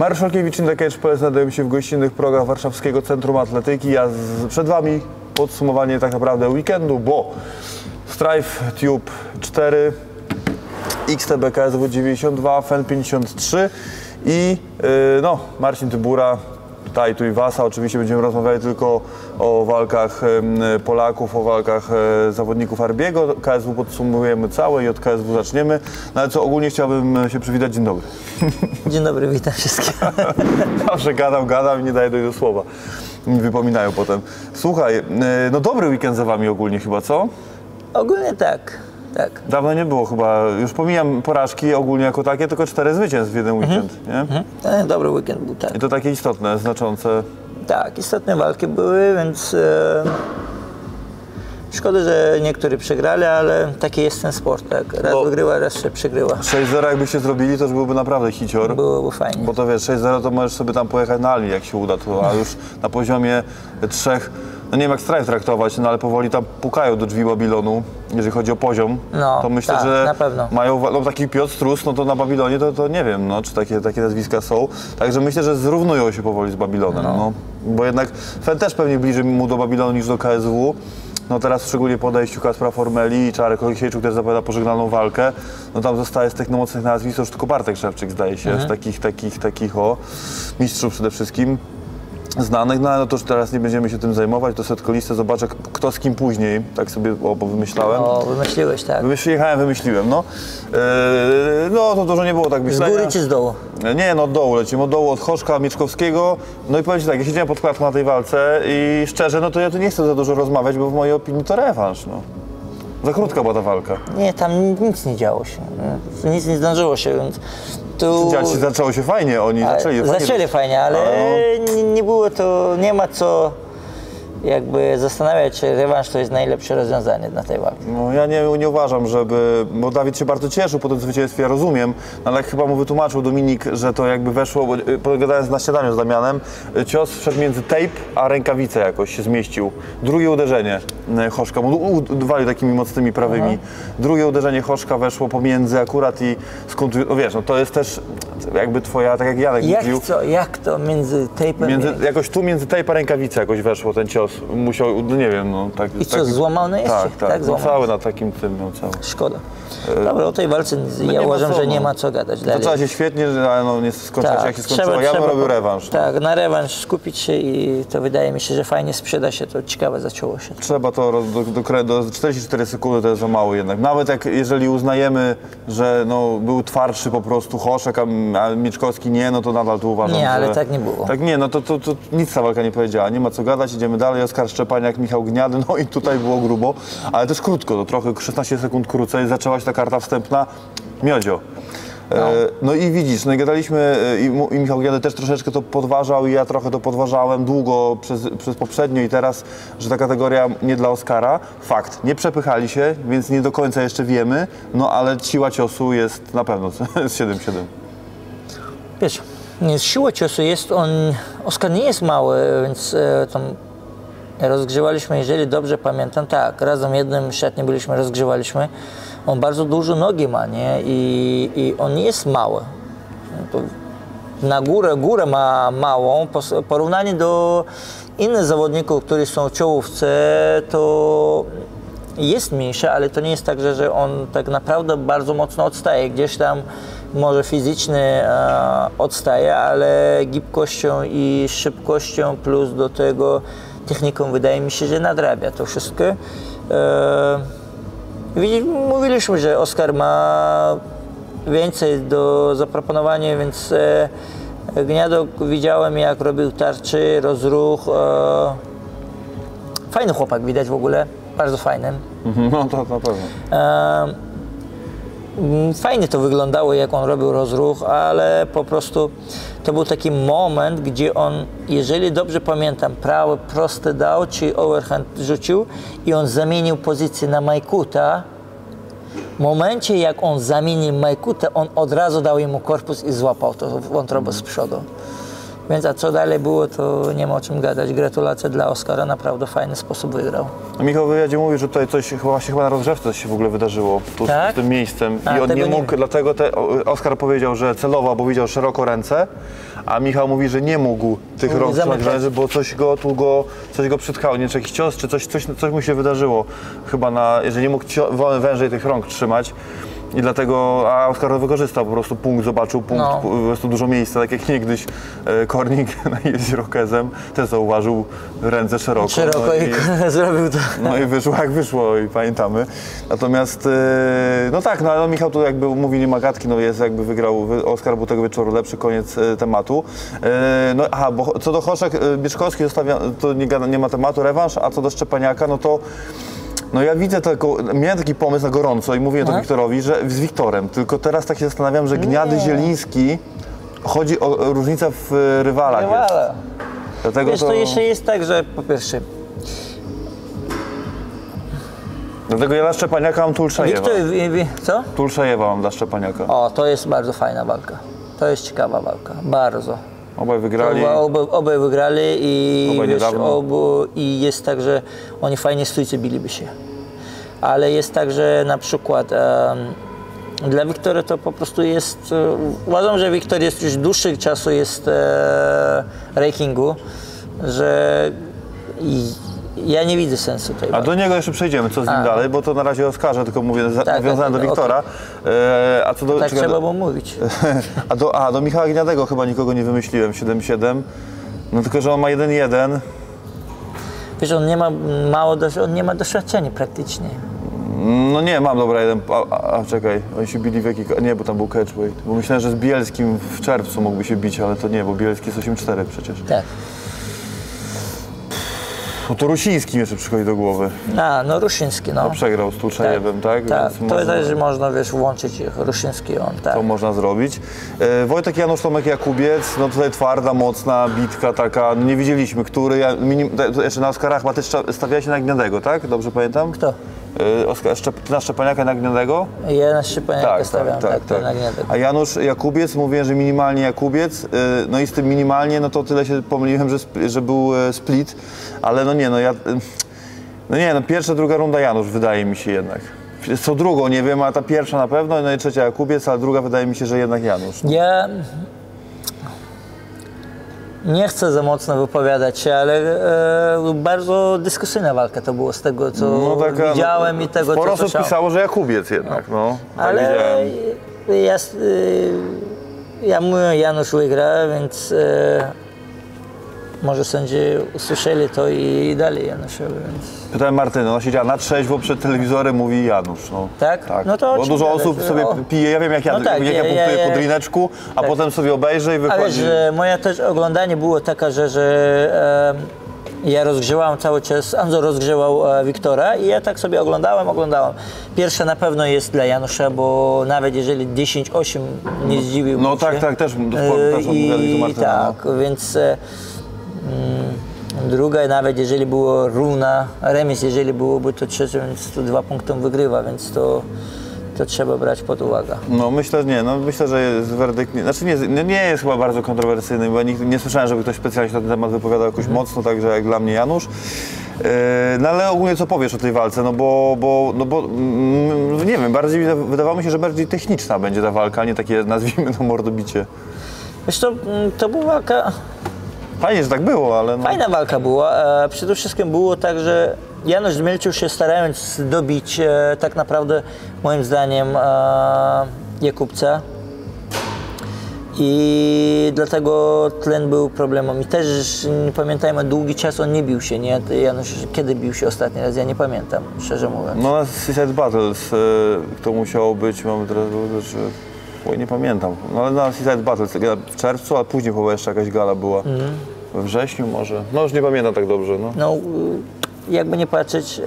Mariusz Olkiewicz, Indekecz, PL znajdują się w gościnnych progach Warszawskiego Centrum Atletyki, a przed Wami podsumowanie tak naprawdę weekendu, bo Strife Tube 4, XTB KSW 92, FEN 53 i no, Marcin Tybura, Tajtu i Wasa. Oczywiście będziemy rozmawiali tylko o walkach Polaków, o walkach zawodników Arbiego. KSW podsumujemy całe i od KSW zaczniemy. No ale co, ogólnie chciałbym się przywitać. Dzień dobry. Dzień dobry, witam wszystkich. Zawsze gadam i nie daję do słowa. Mi wypominają potem. Słuchaj, no dobry weekend za Wami ogólnie chyba, co? Ogólnie tak. Tak. Dawno nie było chyba, już pomijam porażki ogólnie jako takie, tylko 4 zwycięstw w jeden weekend, nie? Dobry weekend był, tak. I to takie istotne, znaczące. Tak, istotne walki były, więc szkoda, że niektórzy przegrali, ale taki jest ten sport, tak. Raz wygrywa, raz się przegrywa. 6-0 jakbyście zrobili, to już byłby naprawdę hicior. Byłoby fajnie. Bo to wiesz, 6-0 to możesz sobie tam pojechać na Ali, jak się uda, to, a już na poziomie 3. No nie wiem jak Strife traktować, no ale powoli tam pukają do drzwi Babilonu, jeżeli chodzi o poziom, no, to myślę, tak, że na pewno. Mają, no taki Piotr Strus, no to na Babilonie to nie wiem, no, czy takie nazwiska są, także myślę, że zrównują się powoli z Babilonem, no. Bo jednak FEN też pewnie bliżej mu do Babilonu niż do KSW, no teraz szczególnie po odejściu Kacpra Formeli i Czarek Olisiejczuk też zapowiada pożegnaną walkę, no tam zostaje z tych mocnych nazwisk już tylko Bartek Szewczyk, zdaje się, z takich mistrzów przede wszystkim. Znanych, no ale to już teraz nie będziemy się tym zajmować, to sobie tylko listę zobaczę, kto z kim później, tak sobie bo wymyślałem. No, wymyśliłeś, tak. Wymyśliłem, no. No to dużo nie było tak myślenia. Z góry czy z dołu? Nie, no od dołu lecimy, od dołu, od Hoszka, Mieczkowskiego. No i powiem Ci tak, ja siedziałem pod klatką na tej walce i szczerze, no to ja tu nie chcę za dużo rozmawiać, bo w mojej opinii to rewanż, no. Za krótka była ta walka. Nie, tam nic nie działo się, nic nie zdążyło się, więc... Tu... Zaczęło się fajnie, oni zaczęli fajnie, ale nie było to, nie ma co jakby zastanawiać się, rewanż to jest najlepsze rozwiązanie na tej walce. No ja nie uważam, żeby, bo Dawid się bardzo cieszył po tym zwycięstwie, ja rozumiem, ale jak chyba mu wytłumaczył Dominik, że to jakby weszło, bo gadając na śniadaniu z Damianem, cios wszedł między tape a rękawicę jakoś się zmieścił. Drugie uderzenie Hoszka, bo walił takimi mocnymi prawymi. Drugie uderzenie Hoszka weszło pomiędzy akurat i skąd, no wiesz, no to jest też jakby twoja, tak jak Janek mówił. Jak to między tape'em? Jakoś tu między tape a rękawicę jakoś weszło ten cios. Musiał, no nie wiem, no tak... I co, złamany jest? Tak, no cały na takim tym miał cały. Szkoda. Dobra, o tej walce no ja uważam, że nie ma co gadać. Zaczęła się świetnie, ale no nie skończyła się, jak się skończyła. Ja bym robił rewanż. Tak, na rewanż skupić się i to wydaje mi się, że fajnie sprzeda się, to ciekawe zaczęło się. Trzeba to do 44 sekundy to jest za mało jednak. Nawet jak, jeżeli uznajemy, że no, był twardszy po prostu Hoszek, a Mieczkowski nie, no to nadal tu uważam, nie, ale że... tak nie było. Tak nie, no to nic ta walka nie powiedziała. Nie ma co gadać, idziemy dalej. Oskar Szczepaniak, Michał Gniady, no i tutaj było grubo, ale też krótko, to trochę 16 sekund krócej, zaczęła się ta karta wstępna, Miodzio. No i widzisz, no i gadaliśmy, i Michał Gniady też troszeczkę to podważał i ja trochę to podważałem długo przez poprzednio i teraz, że ta kategoria nie dla Oskara. Fakt, nie przepychali się, więc nie do końca jeszcze wiemy, no ale siła ciosu jest na pewno z 7-7. Wiesz, siła ciosu jest, Oskar nie jest mały, więc tam... Rozgrzewaliśmy, jeżeli dobrze pamiętam, tak, razem jednym szatnie byliśmy, rozgrzewaliśmy. On bardzo dużo nogi ma, nie? I on nie jest mały. Na górę ma małą. Porównanie do innych zawodników, którzy są w czołówce, to jest mniejsze, ale to nie jest tak, że on tak naprawdę bardzo mocno odstaje. Gdzieś tam może fizycznie odstaje, ale gibkością i szybkością plus do tego techniką wydaje mi się, że nadrabia to wszystko. Mówiliśmy, że Oskar ma więcej do zaproponowania, więc Gniadok widziałem, jak robił tarczy, rozruch. Fajny chłopak widać w ogóle, bardzo fajny. No to na pewno. Fajnie to wyglądało, jak on robił rozruch, ale po prostu to był taki moment, gdzie on, jeżeli dobrze pamiętam, prawy prosty dał, czy overhand rzucił i on zamienił pozycję na Majkuta. W momencie, jak on zamienił Majkuta, on od razu dał mu korpus i złapał to wątrobę z przodu. Więc a co dalej było, to nie ma o czym gadać. Gratulacje dla Oskara, naprawdę fajny sposób wygrał. Michał w wywiadzie mówi, że tutaj coś chyba na rozgrzewce coś się w ogóle wydarzyło tu, tak? Z tym miejscem. I on nie mógł, dlatego Oskar powiedział, że celował, bo widział szeroko ręce, a Michał mówi, że nie mógł tych rąk zamknąć, bo coś go przytkało, nie wiem, czy jakiś cios, czy coś mu się wydarzyło chyba, że nie mógł wężej tych rąk trzymać. I dlatego, a Oskar to wykorzystał, po prostu punkt zobaczył, po prostu dużo miejsca, tak jak niegdyś Kornik jeździł Rokezem, też zauważył ręce szeroko. Szeroko no i zrobił to. No i wyszło jak wyszło i pamiętamy. Natomiast, no tak, no ale Michał tu jakby mówi, nie ma gadki, no jest jakby wygrał, Oskar był tego wieczoru lepszy, koniec tematu. No aha, bo co do Hoszek, Bieszkowski zostawia, to nie ma tematu, rewanż, a co do Szczepaniaka, no to no ja widzę taką, miałem taki pomysł na gorąco i mówiłem to Wiktorowi, że z Wiktorem, tylko teraz tak się zastanawiam, że Gniady, Zieliński, chodzi o różnicę w rywalach. Rywala. Dlatego wiesz, to jeszcze jest tak, że po pierwsze... Dlatego ja dla Szczepaniaka mam Tulszajewa. Co? Tulszajewa mam dla Szczepaniaka. O, to jest bardzo fajna walka. To jest ciekawa walka, bardzo. Obaj wygrali. Obaj wygrali i, obaj wiesz, i jest tak, że oni fajnie stójcy biliby się. Ale jest tak, że na przykład dla Wiktora to po prostu jest... uważam, że Wiktor jest już dłuższy czasu jest rankingu, że ja nie widzę sensu tej walki. A do niego jeszcze przejdziemy, co z nim dalej, bo to na razie Oskarze, tylko mówię, nawiązałem do Wiktora. Okay. A co do, tak czekaj, trzeba było mówić. Do Michała Gniadego chyba nikogo nie wymyśliłem, 7-7. No tylko, że on ma 1-1. Wiesz, on nie ma, on nie ma doświadczenia praktycznie. No nie, mam, dobra, czekaj, oni się bili w jakiej... Nie, bo tam był catchweight. Bo myślałem, że z Bielskim w czerwcu mógłby się bić, ale to nie, bo Bielski jest 8-4 przecież. Tak. No to Rusiński jeszcze przychodzi do głowy. A, no Rusiński, no. Przegrał z Tulszajewem, tak? Tak, to można... też można, wiesz, włączyć Rusiński, on, tak. To można zrobić. Wojtek Janusz Tomek Jakubiec, no tutaj twarda, mocna bitka taka, no nie widzieliśmy, który, jeszcze na Oskarach stawiałeś się na Gniadego, tak? Dobrze pamiętam? Kto? Na Szczepaniaka, na Gniadego? Ja na Szczepaniaka stawiam, tak, na Gniadego. A Janusz Jakubiec, mówiłem, że minimalnie Jakubiec, no i z tym minimalnie, no to tyle się pomyliłem, że był split, ale no nie, pierwsza, druga runda Janusz wydaje mi się jednak. Co drugą nie wiem, a ta pierwsza na pewno, no i trzecia Jakubiec, a druga wydaje mi się, że jednak Janusz. No. Ja nie chcę za mocno wypowiadać się, ale bardzo dyskusyjna walka to było z tego, co widziałem i tego, co słyszałem. Sporo pisało, że Jakubiec jednak, ale ja mówię, Janusz wygra, więc może sędzie usłyszeli to i dali Januszowi, więc... Pytałem Martyna, ona siedziała na trzeźwo przed telewizorem, mówi Janusz, no. Tak? Tak. No to bo dużo osób sobie pije, ja wiem jak ja punktuję pod drineczku, a potem sobie obejrzę i wychodzi. Ale że moja też oglądanie było taka, że ja rozgrzewałem cały czas, Anzo rozgrzewał Wiktora i ja tak sobie oglądałem. Pierwsza na pewno jest dla Janusza, bo nawet jeżeli 10-8 nie zdziwiłbym się. No tak, tak, też odgadli tu Martyna. Tak, więc... Druga, nawet jeżeli było równa, remis jeżeli byłoby, to trzecia, więc tu 2 punkty wygrywa, więc to trzeba brać pod uwagę. No myślę, że nie, myślę, że jest werdykt, nie jest chyba bardzo kontrowersyjny, bo nie słyszałem, żeby ktoś specjalnie na ten temat wypowiadał jakoś mocno, także jak dla mnie Janusz. No ale ogólnie co powiesz o tej walce, bo nie wiem, bardziej wydawało mi się, że bardziej techniczna będzie ta walka, a nie takie, nazwijmy to, mordobicie. Wiesz, to była walka... Fajnie, że tak było, ale... No. Fajna walka była. Przede wszystkim było tak, że Janusz zmielczył się, starając dobić tak naprawdę, moim zdaniem, Jakubca. I dlatego tlen był problemem. I też, nie pamiętajmy, długi czas on nie bił się, nie? Janusz, kiedy bił się ostatni raz? Ja nie pamiętam, szczerze mówiąc. No na Suicide Battles to musiało być, mamy teraz... Oj, nie pamiętam, no ale na Seaside Battles w czerwcu, a później chyba jeszcze jakaś gala była, we wrześniu może, no już nie pamiętam tak dobrze. No jakby nie patrzeć,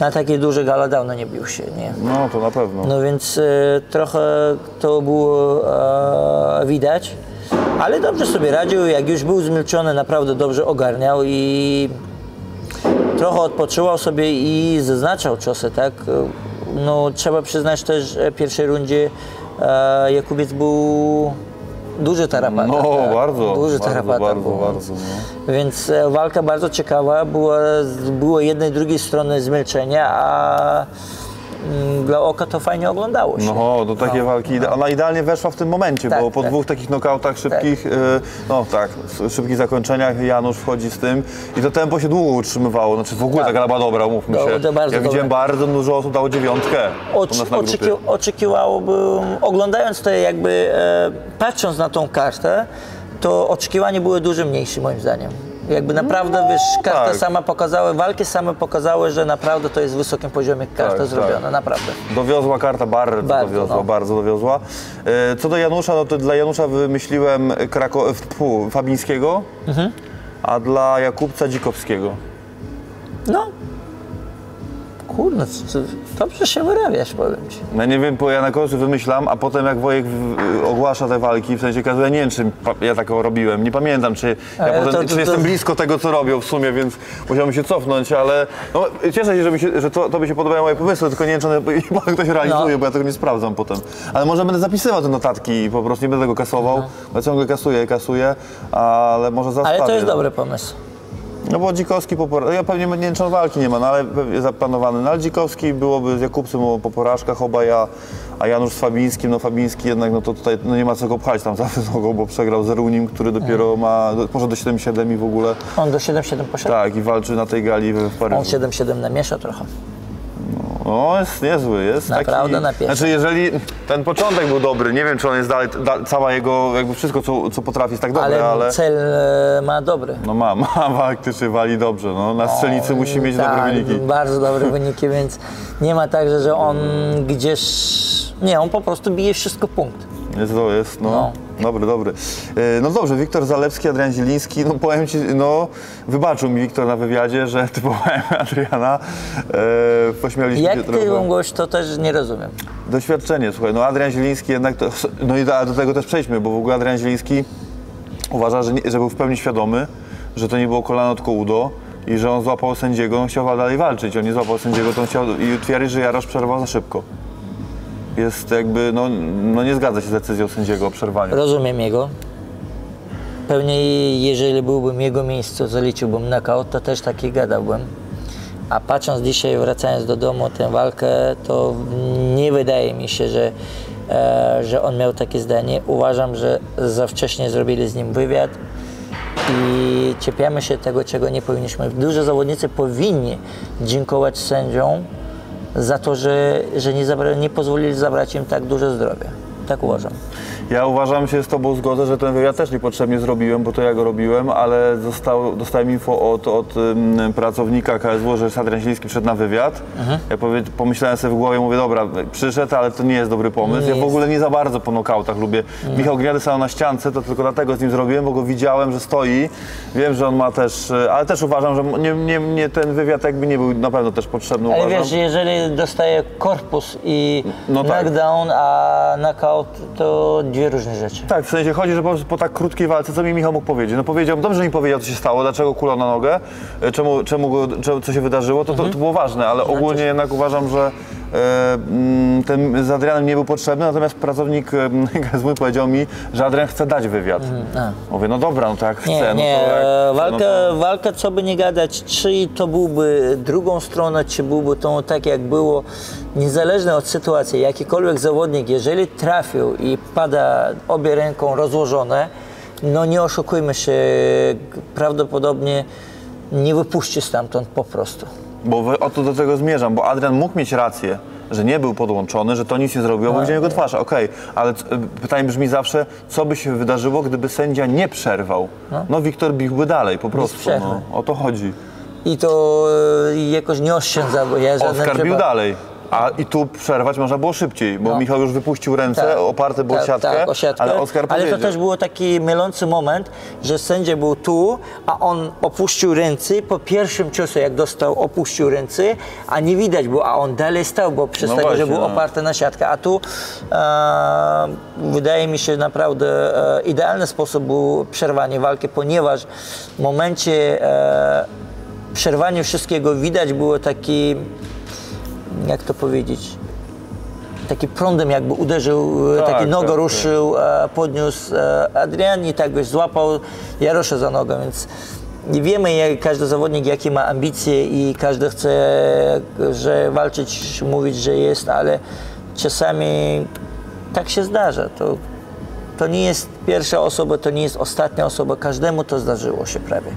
na takie duże gala dawno nie bił się, nie? No to na pewno. No więc trochę to było widać, ale dobrze sobie radził, jak już był zmielczony, naprawdę dobrze ogarniał i trochę odpoczywał sobie i zaznaczał ciosy, tak? No, trzeba przyznać też, że w pierwszej rundzie Jakubiec był duży tarapata. No, tak? Bardzo. Duży tarapata. Bardzo. No. Więc walka bardzo ciekawa. Było jednej i drugiej strony zmęczenia, a dla oka to fajnie oglądało się. No, do takiej walki, ona idealnie weszła w tym momencie, tak, bo po dwóch takich nokautach szybkich, szybkich zakończeniach Janusz wchodzi z tym i to tempo się długo utrzymywało, znaczy w ogóle ta gra była dobra, mówmy się. Ja widziałem bardzo dużo osób dało dziewiątkę oczekiwałbym, oglądając to jakby, patrząc na tą kartę, to oczekiwania były dużo mniejsze moim zdaniem. Jakby naprawdę, no, wiesz, karta sama pokazała, walki same pokazały, że naprawdę to jest w wysokim poziomie karta zrobiona, naprawdę. Dowiozła karta, bardzo dowiozła. Co do Janusza, no to dla Janusza wymyśliłem Fabińskiego, a dla Jakubca Dzikowskiego. No. Kurde, dobrze się wyrabiasz, powiem ci. No nie wiem, bo ja na końcu wymyślam, a potem jak Wojek ogłasza te walki, w sensie każdy, ja nie wiem, czy ja taką robiłem, nie pamiętam, czy ja potem jestem blisko tego, co robią w sumie, więc musiałem się cofnąć, ale no, cieszę się, że tobie się podobają moje pomysły, tylko nie wiem, czy one, ktoś realizuje, bo ja tego nie sprawdzam potem. Ale może będę zapisywał te notatki i po prostu nie będę tego kasował, bo ja ciągle kasuję, ale może zastawię. Ale to jest dobry pomysł. No bo Dzikowski po porażkach, ja pewnie nie wiem, czy on walki nie ma, no ale zaplanowany, no ale Dzikowski byłoby z Jakubcem po porażkach obaj, a Janusz z Fabińskim, no Fabiński jednak, no to tutaj no nie ma co go pchać tam za wysoko, bo przegrał z Runim, który dopiero ma, może do 7-7 i w ogóle. On do 7-7 poszedł? Tak, i walczy na tej gali w Paryżu. On 7-7 namiesza trochę. No, jest niezły, jest naprawdę taki... Znaczy, jeżeli ten początek był dobry, nie wiem, czy on jest dalej, cała jego, jakby wszystko, co potrafi, jest tak dobre, ale... cel ma dobry. No ma faktycznie, wali dobrze, no, na strzelnicy musi mieć dobre wyniki. Bardzo dobre wyniki, więc nie ma tak, że on gdzieś... Nie, on po prostu bije wszystko punkt. Dobry. No dobrze, Wiktor Zalewski, Adrian Zieliński, no powiem ci, no wybaczył mi Wiktor na wywiadzie, że typowałem Adriana, pośmialiśmy się trochę. Jak ty mówisz, to też nie rozumiem. Doświadczenie, słuchaj, no Adrian Zieliński jednak, to, no i do tego też przejdźmy, bo w ogóle Adrian Zieliński uważa, że był w pełni świadomy, że to nie było kolano, tylko udo. I że on złapał sędziego, on chciał dalej walczyć, on nie złapał sędziego, to on chciał i twierdzi, że Jarosz przerwał za szybko. Jest jakby, no nie zgadza się z decyzją sędziego o przerwaniu. Rozumiem jego. Pewnie jeżeli byłbym jego miejscu, zaliczyłbym knockout, to też taki gadałbym. A patrząc dzisiaj, wracając do domu, tę walkę, to nie wydaje mi się, że on miał takie zdanie. Uważam, że za wcześnie zrobili z nim wywiad i czepiamy się tego, czego nie powinniśmy. Duże zawodnicy powinni dziękować sędziom za to, że nie pozwolili zabrać im tak dużo zdrowia. Tak uważam. Ja uważam, się z tobą zgodzę, że ten wywiad też niepotrzebnie zrobiłem, bo to ja go robiłem, ale dostałem info od pracownika KSW, że Adrian Zieliński przyszedł na wywiad. Ja pomyślałem sobie w głowie, mówię, dobra, przyszedł, ale to nie jest dobry pomysł. Ja w ogóle nie za bardzo po nokautach lubię. Michał Gniady stał na ściance, to tylko dlatego z nim zrobiłem, bo go widziałem, że stoi. Wiem, że on ma też, ale też uważam, że nie ten wywiad jakby nie był na pewno też potrzebny. Ale uważam, wiesz, jeżeli dostaje korpus i knockdown, a knockout, to dwie różne rzeczy. Tak, w sensie chodzi, że po tak krótkiej walce, co mi Michał mógł powiedzieć? No powiedział, dobrze mi powiedział, co się stało, dlaczego kulał na nogę, co się wydarzyło, to było ważne, ale ogólnie jednak uważam, że ten z Adrianem nie był potrzebny, natomiast pracownik KSW powiedział mi, że Adrian chce dać wywiad. Mówię, no dobra, no tak, chce. Walka, co by nie gadać, czy to byłby drugą stronę, czy byłby to tak, jak było, niezależne od sytuacji, jakikolwiek zawodnik, jeżeli trafił i pada obie ręką rozłożone, no nie oszukujmy się, prawdopodobnie nie wypuści stamtąd po prostu. Bo do tego zmierzam, bo Adrian mógł mieć rację, że nie był podłączony, że to nic nie zrobiło, bo widziałem jego twarz, ale pytanie brzmi zawsze, co by się wydarzyło, gdyby sędzia nie przerwał? No Wiktor biłby dalej po prostu, o to chodzi. I to jakoś nie oszczędza, bo ja Oskar bił dalej. I tu przerwać można było szybciej, bo Michał już wypuścił ręce, oparte było siatkę, o siatkę, ale Oskar powiedział. Ale to też był taki mylący moment, że sędzia był tu, a on opuścił ręce, po pierwszym ciosie jak dostał, opuścił ręce, a nie widać było, a on dalej stał, bo przez tego, że był oparty na siatkę. A tu wydaje mi się naprawdę idealny sposób był przerwanie walki, ponieważ w momencie przerwania wszystkiego widać było taki... Jak to powiedzieć? Taki prądem jakby uderzył, taki nogą ruszył, podniósł Adrian i tak byś złapał Jarosza za nogę, więc wiemy, jak każdy zawodnik, jakie ma ambicje i każdy chce, że walczyć, mówić, że jest, ale czasami tak się zdarza. To nie jest pierwsza osoba, to nie jest ostatnia osoba. Każdemu to zdarzyło się prawie.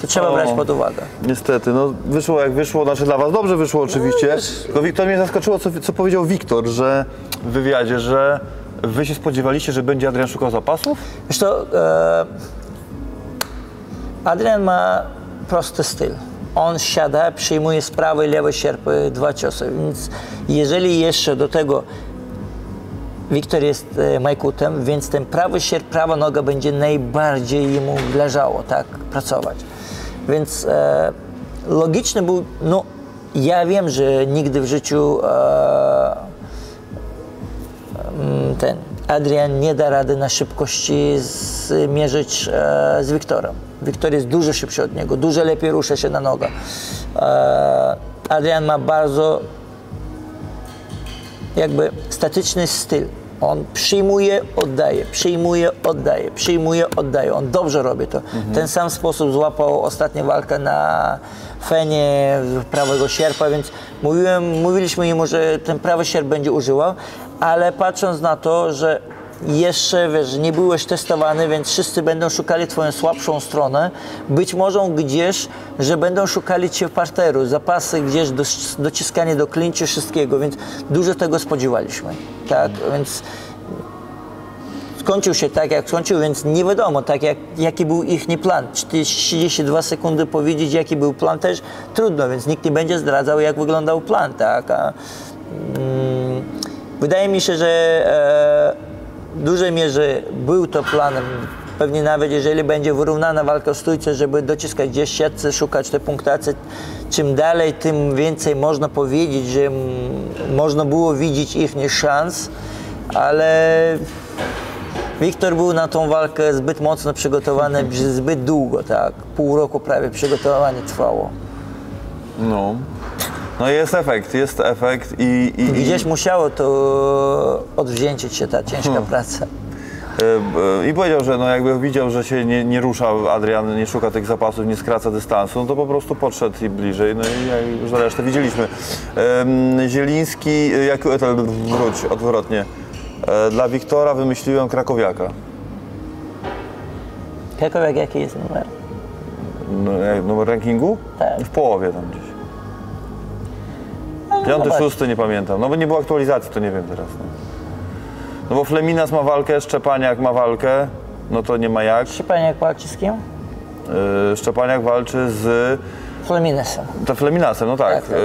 To trzeba brać pod uwagę. Niestety, no wyszło jak wyszło, znaczy dla was dobrze wyszło oczywiście. No Wiktor, mnie zaskoczyło, co powiedział Wiktor, że w wywiadzie, że wy się spodziewaliście, że będzie Adrian szukał zapasów? Zresztą Adrian ma prosty styl. On siada, przyjmuje z prawej i lewej sierpy dwa ciosy, więc jeżeli jeszcze do tego Wiktor jest majkutem, więc ten prawy sierp, prawa noga będzie najbardziej jemu leżało, tak, pracować. Więc logiczny był, no ja wiem, że nigdy w życiu ten Adrian nie da rady na szybkości zmierzyć z Wiktorem. Wiktor jest dużo szybszy od niego, dużo lepiej rusza się na nogę. Adrian ma bardzo jakby statyczny styl. On przyjmuje, oddaje, przyjmuje, oddaje, przyjmuje, oddaje. On dobrze robi to. Ten sam sposób złapał ostatnią walkę na Fenie prawego sierpa, więc mówiliśmy mu, że ten prawy sierp będzie używał, ale patrząc na to, że jeszcze wiesz, nie byłeś testowany, więc wszyscy będą szukali twoją słabszą stronę. Być może gdzieś, że będą szukali cię w parteru, zapasy gdzieś, dociskanie do klinczu, wszystkiego, więc dużo tego spodziewaliśmy. Tak, więc skończył się tak, jak skończył, więc nie wiadomo, tak, jaki był ich plan. 32 sekundy powiedzieć, jaki był plan, też trudno, więc nikt nie będzie zdradzał, jak wyglądał plan. Tak? Wydaje mi się, że w dużej mierze był to planem, pewnie nawet jeżeli będzie wyrównana walka w stójce, żeby dociskać gdzieś siatce, szukać te punktacje. Czym dalej, tym więcej można powiedzieć, że można było widzieć ich szans, ale Wiktor był na tą walkę zbyt mocno przygotowany, zbyt długo, tak, pół roku prawie przygotowanie trwało. No, jest efekt i gdzieś musiało to odwdzięczyć się ta ciężka praca. I powiedział, że no jakby widział, że się nie rusza Adrian, nie szuka tych zapasów, nie skraca dystansu, no to po prostu podszedł i bliżej, no i już resztę widzieliśmy. Zieliński, dla Wiktora wymyśliłem krakowiaka. Krakowiak jaki jest numer? Numer rankingu? Tak. W połowie tam gdzieś. 5, 6, nie pamiętam, no bo nie było aktualizacji, to nie wiem teraz. No bo Fleminas ma walkę, Szczepaniak ma walkę, no to nie ma jak. Szczepaniak walczy z kim? Szczepaniak walczy z... Fleminasem. Fleminasem, no tak. Tak.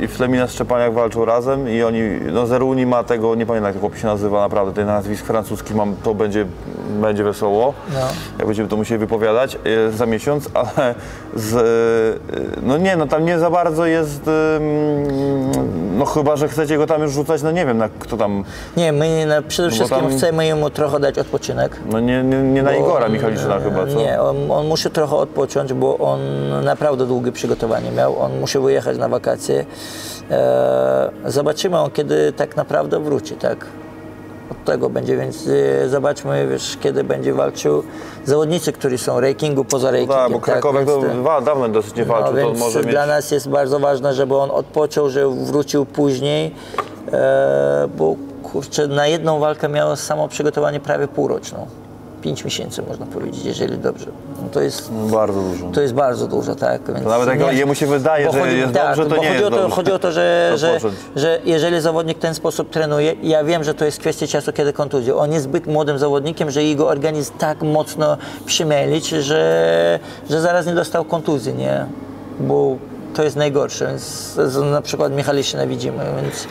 I Fleminas, Szczepaniak walczą razem i oni, no Zeruni ma tego, nie pamiętam jak to chłop się nazywa naprawdę, ten nazwisk francuski mam, to będzie wesoło, no. Jak będziemy to musieli wypowiadać za miesiąc, ale tam nie za bardzo jest, no chyba, że chcecie go tam już rzucać, no nie wiem, na kto tam... Nie, my przede wszystkim chcemy mu trochę dać odpoczynek. No nie na Igora Michaliczyna chyba, co? Nie, on musi trochę odpocząć, bo on naprawdę długie przygotowanie miał, on musi wyjechać na wakacje. Zobaczymy, kiedy tak naprawdę wróci, tak? Od tego będzie, więc zobaczmy, wiesz, kiedy będzie walczył zawodnicy, którzy są w rankingu, poza rankingiem. No tak, bo Krakowiak dawno dosyć nie walczył, no, to więc może dla nas jest bardzo ważne, żeby on odpoczął, że wrócił później, bo kurczę, na jedną walkę miało samo przygotowanie prawie półroczną. 5 miesięcy można powiedzieć, jeżeli dobrze. No to jest bardzo dużo. To jest bardzo dużo, tak. Więc nawet jak jemu się wydaje, że jest dobrze, to nie jest dobrze. Chodzi o to, że jeżeli zawodnik w ten sposób trenuje, ja wiem, że to jest kwestia czasu, kiedy kontuzja. On jest zbyt młodym zawodnikiem, że jego organizm tak mocno przemielić, że zaraz nie dostał kontuzji, nie? Bo to jest najgorsze, więc na przykład Michaliczyna widzimy, więc,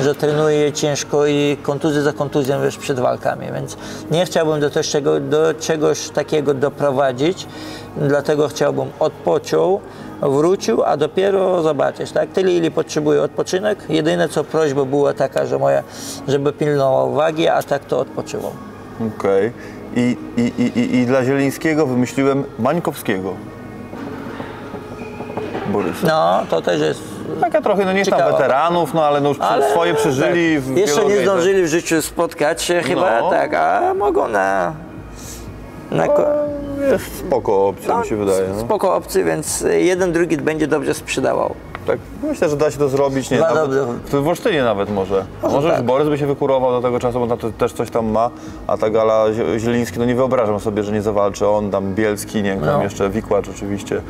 że trenuje ciężko i kontuzję za kontuzją już przed walkami, więc nie chciałbym do czegoś takiego doprowadzić, dlatego chciałbym odpoczął, wrócił, a dopiero zobaczyć, tak? Tyle, ile potrzebuje odpoczynek, jedyne co prośba była taka, że moja, żeby pilnował wagi, a tak to odpoczywał. Okej. I dla Zielińskiego wymyśliłem Mańkowskiego. Borysa. No, to też jest taka trochę, no nie jest tam weteranów, no ale no już swoje przeżyli. Tak. Jeszcze nie zdążyli w życiu spotkać się chyba, tak, a mogą na Jest spoko opcja, mi się wydaje. No. Spoko opcji, więc jeden, drugi będzie dobrze sprzedawał. Tak, myślę, że da się to zrobić. Nie, w Olsztynie nawet może. Może już tak. Borys by się wykurował do tego czasu, bo tam to też coś tam ma, a ta gala Zieliński, no nie wyobrażam sobie, że nie zawalczy on, tam Bielski, nie wiem, tam jeszcze Wikłacz oczywiście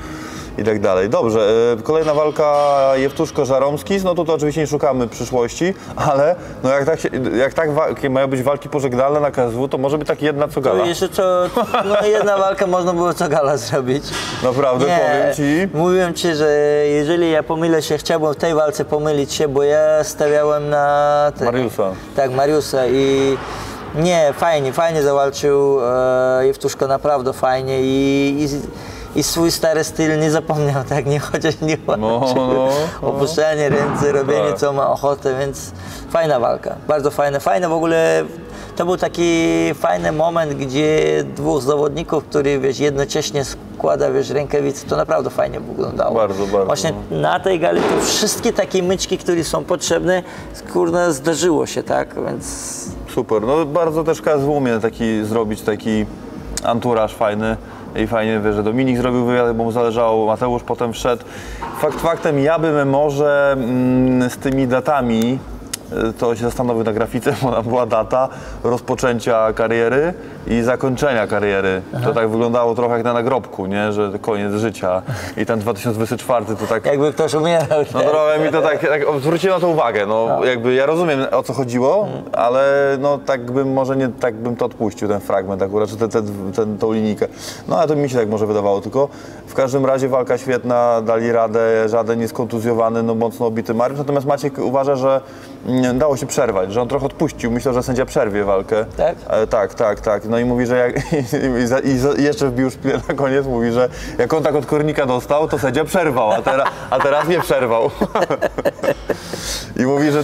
i tak dalej. Dobrze, kolejna walka Jewtuszko-Żaromski, no to oczywiście nie szukamy przyszłości, ale no jak mają być walki pożegnalne na KSW, to może być tak jedna co gala. No jedna walka można było co gala zrobić. Naprawdę, nie, powiem ci. Mówiłem ci, że jeżeli ja pomylę się, chciałbym w tej walce pomylić się, bo ja stawiałem na... Mariusa. Tak, Mariusa i... Nie, fajnie zawalczył Jewtuszko, naprawdę fajnie i swój stary styl nie zapomniał, tak, chociaż nie walczył. Opuszczanie ręce, robienie co ma ochotę, więc fajna walka, bardzo fajna, w ogóle to był taki fajny moment, gdzie dwóch zawodników, którzy wiesz, jednocześnie składa rękawice, to naprawdę fajnie wyglądało. Bardzo, bardzo. Właśnie na tej gali to wszystkie takie myczki, które są potrzebne, kurde, zdarzyło się, tak, więc... Super, no bardzo też KSW umie zrobić taki anturaż fajny. I fajnie, że Dominik zrobił wywiad, bo mu zależało, Mateusz potem wszedł. Faktem, ja bym może z tymi datami, to się zastanowił na grafice, bo ona była data rozpoczęcia kariery i zakończenia kariery. Aha. To tak wyglądało trochę jak na nagrobku, nie? Że koniec życia i ten 2024 to tak... Jakby ktoś umierał. No trochę mi to tak zwróciło na to uwagę, no jakby ja rozumiem o co chodziło, ale no tak bym może nie, tak bym to odpuścił ten fragment akurat, czy tą linijkę. No ale to mi się tak może wydawało, tylko w każdym razie walka świetna, dali radę, żaden jest kontuzjowany, no mocno obity Mariusz, natomiast Maciek uważa, że dało się przerwać, że on trochę odpuścił. Myślał, że sędzia przerwie walkę. Tak? Tak. No i mówi, że jak... I jeszcze wbił szpilę na koniec, mówi, że jak on tak od kornika dostał, to sędzia przerwał, a teraz nie przerwał. I mówi, że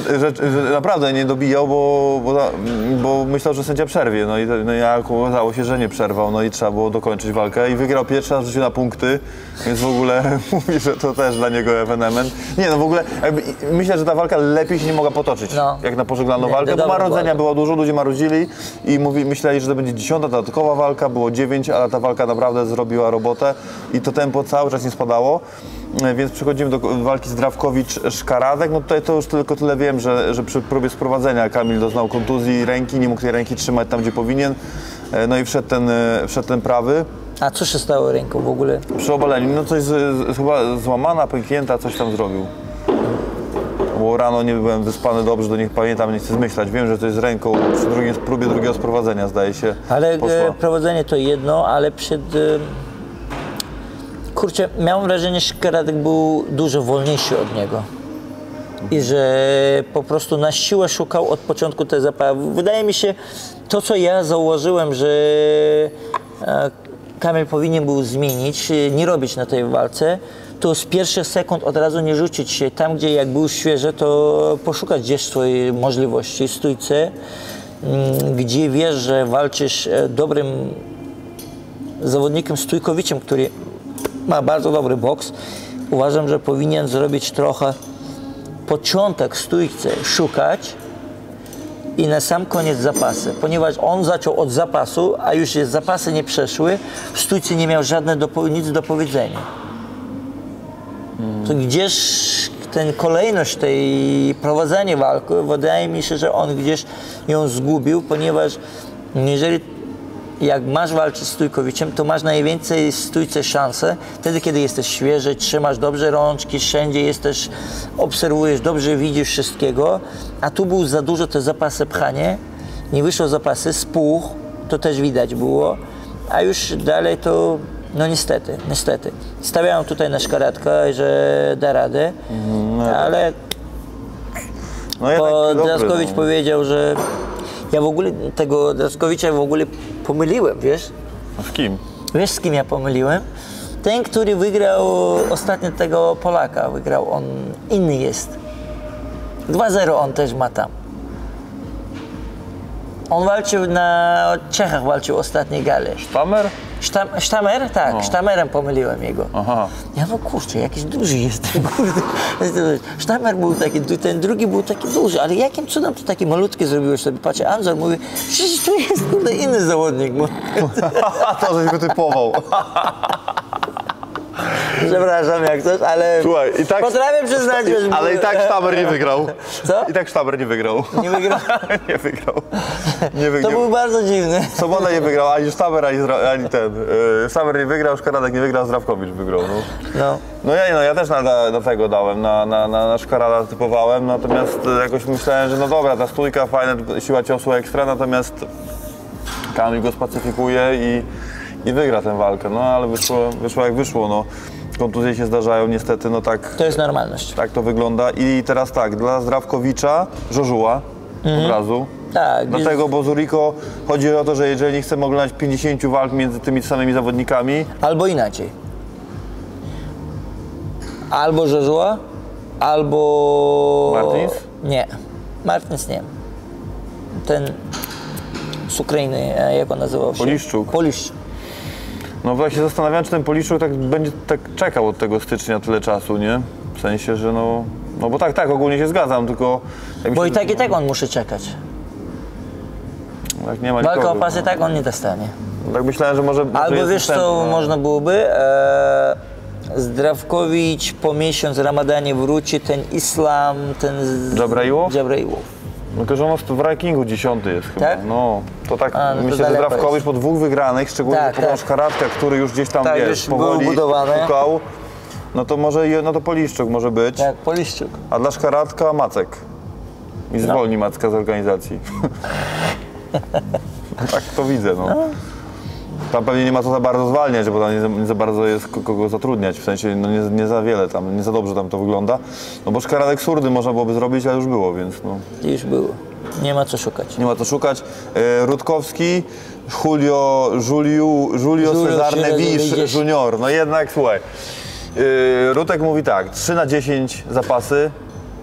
naprawdę nie dobijał, bo myślał, że sędzia przerwie. No i okazało się, że nie przerwał, no i trzeba było dokończyć walkę. I wygrał pierwszy raz w życiu na punkty, więc w ogóle mówi, że to też dla niego ewenement. Nie, no w ogóle jakby, myślę, że ta walka lepiej się nie mogła potoczyć. No. Jak na pożegnaną walkę, bo marudzenia było dużo, ludzie marudzili i myśleli, że to będzie 10. dodatkowa walka, było 9, ale ta walka naprawdę zrobiła robotę i to tempo cały czas nie spadało, więc przechodzimy do walki Zdravkovic-Szkaradek. No tutaj to już tylko tyle wiem, że przy próbie sprowadzenia Kamil doznał kontuzji ręki, nie mógł tej ręki trzymać tam, gdzie powinien, no i wszedł ten prawy. A co się stało ręką w ogóle? Przy obaleniu, no coś chyba złamana, pęknięta, coś tam zrobił. Bo rano nie byłem wyspany dobrze, do nich pamiętam, nie chcę zmyślać. Wiem, że to jest ręką przy próbie drugiego sprowadzenia, zdaje się. Ale prowadzenie to jedno, ale przed... Kurczę, miałem wrażenie, że Szkaradek był dużo wolniejszy od niego. I że po prostu na siłę szukał od początku tej zaprawy. Wydaje mi się, to co ja zauważyłem, że Kamil powinien był zmienić, nie robić na tej walce, to z pierwszych sekund od razu nie rzucić się. Tam, gdzie jak był świeży, to poszukać gdzieś swojej możliwości. Stójce, gdzie wiesz, że walczysz dobrym zawodnikiem Stójkowiciem, który ma bardzo dobry boks. Uważam, że powinien zrobić trochę początek stójce, szukać i na sam koniec zapasy, ponieważ on zaczął od zapasu, a już zapasy nie przeszły, w stójce nie miał nic do powiedzenia. To gdzieś ten kolejność tej prowadzenia walki, wydaje mi się, że on gdzieś ją zgubił, ponieważ jeżeli jak masz walczyć z Stójkowiciem, to masz najwięcej stójce szansę wtedy, kiedy jesteś świeży, trzymasz dobrze rączki, wszędzie jesteś, obserwujesz, dobrze widzisz wszystkiego, a tu był za dużo te zapasy pchanie, nie wyszło zapasy, spuch, to też widać było, a już dalej to... No niestety. Stawiałem tutaj na Szkaradkę, że da radę, ale Zdravkovic powiedział, że ja w ogóle tego Zdravkovicia pomyliłem, wiesz? Z kim? Wiesz, z kim ja pomyliłem? Ten, który wygrał ostatnio tego Polaka, wygrał, on inny jest. 2-0 on też ma tam. On walczył na Czechach, walczył ostatniej gale. Sztamer? Sztamer? Tak, no. Sztamerem pomyliłem jego. Aha. Ja no kurczę, jakiś duży jest, kurde. Sztamer był taki, ten drugi był taki duży, ale jakim cudem to taki malutki zrobiłeś sobie? Patrzę, Anzor mówi, przecież tu jest kurde inny zawodnik. To żeś go typował. Przepraszam jak coś, ale słuchaj, i tak, potrafię przyznać, że... Ale i tak Sztamer nie wygrał. Co? I tak Sztamer nie wygrał. Nie wygrał? Nie wygrał. Nie wygrał. To był bardzo dziwny. Sobota nie wygrał, ani Sztamer, ani ten. Sztamer nie wygrał, Szkaradek nie wygrał, Zdravkovic wygrał. Ja też na tego dałem, na Szkarada typowałem, natomiast jakoś myślałem, że no dobra, ta stójka fajna, siła ciosu ekstra, natomiast Kamil go spacyfikuje i wygra tę walkę, no ale wyszło jak wyszło, no. Kontuzje się zdarzają niestety, no tak... To jest normalność. Tak to wygląda i teraz tak, dla Zdravkovicza Jojua od razu. Tak. Dlatego, bo Zuriko chodzi o to, że jeżeli nie chcemy oglądać 50 walk między tymi samymi zawodnikami... Albo inaczej. Albo Jojua, albo... Martins? Nie. Martins nie. Ten z Ukrainy, jak on nazywał się? Poliszczuk. Poliszczuk. No właśnie zastanawiam, czy ten Poliszczuk tak będzie tak czekał od tego stycznia tyle czasu, nie? W sensie, że no bo tak, ogólnie się zgadzam, tylko... Bo się... i tak on musi czekać. Jak nie ma nikogo. Walka o pasy tak on nie dostanie. Tak myślałem, że może... Albo wiesz co, no. Można byłoby? Zdravkovic po miesiącu Ramadanie wróci, ten Islam, ten... Dżabraiłow. No tylko, że on w rankingu 10 jest chyba, tak? No, to tak, no myślę, że Zdravkovic po 2 wygranych, szczególnie po Szkaradka, który już gdzieś tam, tak, wiesz, powoli szukał, no to może, no to Poliszczuk może być. Tak, Poliszczuk. A dla Szkaradka Macek. I zwolni Macka z organizacji. Tak to widzę, no. Tam pewnie nie ma co za bardzo zwalniać, bo tam nie za bardzo jest kogo zatrudniać, w sensie no nie za wiele tam, nie za dobrze tam to wygląda. No bo Szkaradek surdy można byłoby zrobić, ale już było, więc no. Już było. Nie ma co szukać. Nie ma co szukać. Rutkowski, Julio Cezarnewicz Junior. No jednak słuchaj. Rutek mówi tak, 3/10 zapasy,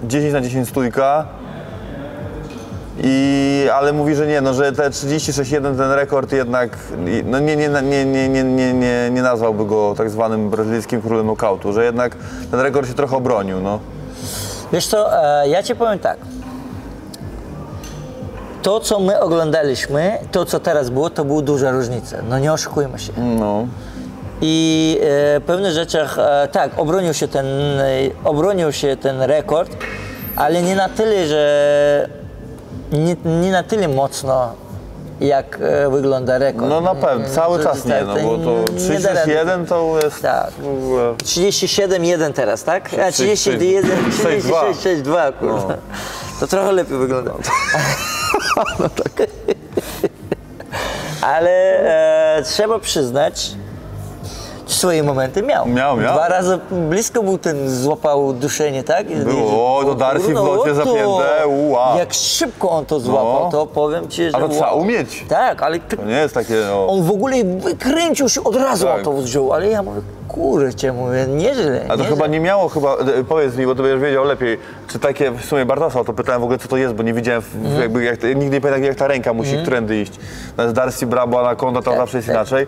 10/10 stójka. Ale mówi, że nie, no, że te 36-1 ten rekord jednak no, nie nazwałby go tak zwanym brazylijskim królem nokautu, że jednak ten rekord się trochę obronił, no. Wiesz co, ja ci powiem tak. To, co my oglądaliśmy, to, co teraz było, to była duża różnica, no nie oszukujmy się. No. I w pewnych rzeczach, tak, obronił się ten rekord, ale nie na tyle, że... Nie na tyle mocno, jak wygląda rekord. No na pewno, cały czas nie, no bo to 31 to jest... Tak. 37-1 teraz, tak? A 31, 36-2, kurwa. No. To trochę lepiej wygląda. No tak. Ale trzeba przyznać, swoje momenty miał. 2 razy blisko był ten, złapał duszenie, tak? Było, do Darcy w locie zapięte, uła. Jak szybko on to złapał, to powiem ci, że... A to trzeba umieć. Tak, ale... To nie jest takie, no... On w ogóle wykręcił się, od razu on to wziął, ale ja mówię, kurczę, mówię, nieźle. A to chyba nie miało, powiedz mi, bo ty będziesz wiedział lepiej, czy takie, w sumie Bartasa o to pytałem w ogóle, co to jest, bo nie widziałem, jakby, nigdy nie pamiętam, jak ta ręka musi którędy iść. Natomiast Darcy, Brabo, Anaconda, to zawsze jest inaczej.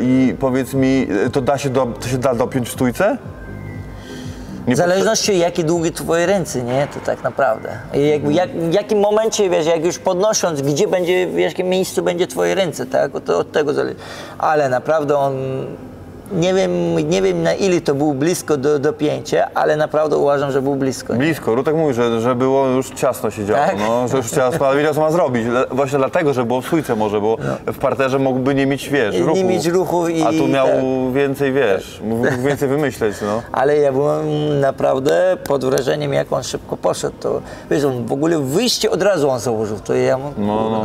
I powiedz mi, to się da dopiąć w stójce? W zależności jakie długie twoje ręce, nie? To tak naprawdę. W jakim momencie, wiesz, jak już podnosząc, gdzie będzie, w jakim miejscu będzie twoje ręce, tak? Od tego zależy. Ale naprawdę on... Nie wiem na ile to było blisko do dopięcia, ale naprawdę uważam, że był blisko. Nie? Blisko. Rutek mówi, że było już ciasno się działo, tak? No, że już ciasno, ale wiedział co ma zrobić. Właśnie dlatego, że było w sójce może, bo w parterze mógłby nie mieć, wiesz, ruchu. Nie mieć ruchu i... A tu miał więcej, wiesz, mógł więcej wymyśleć, no. Ale ja byłem naprawdę pod wrażeniem, jak on szybko poszedł. To, wiesz, on w ogóle wyjście od razu on założył, to ja mu... No.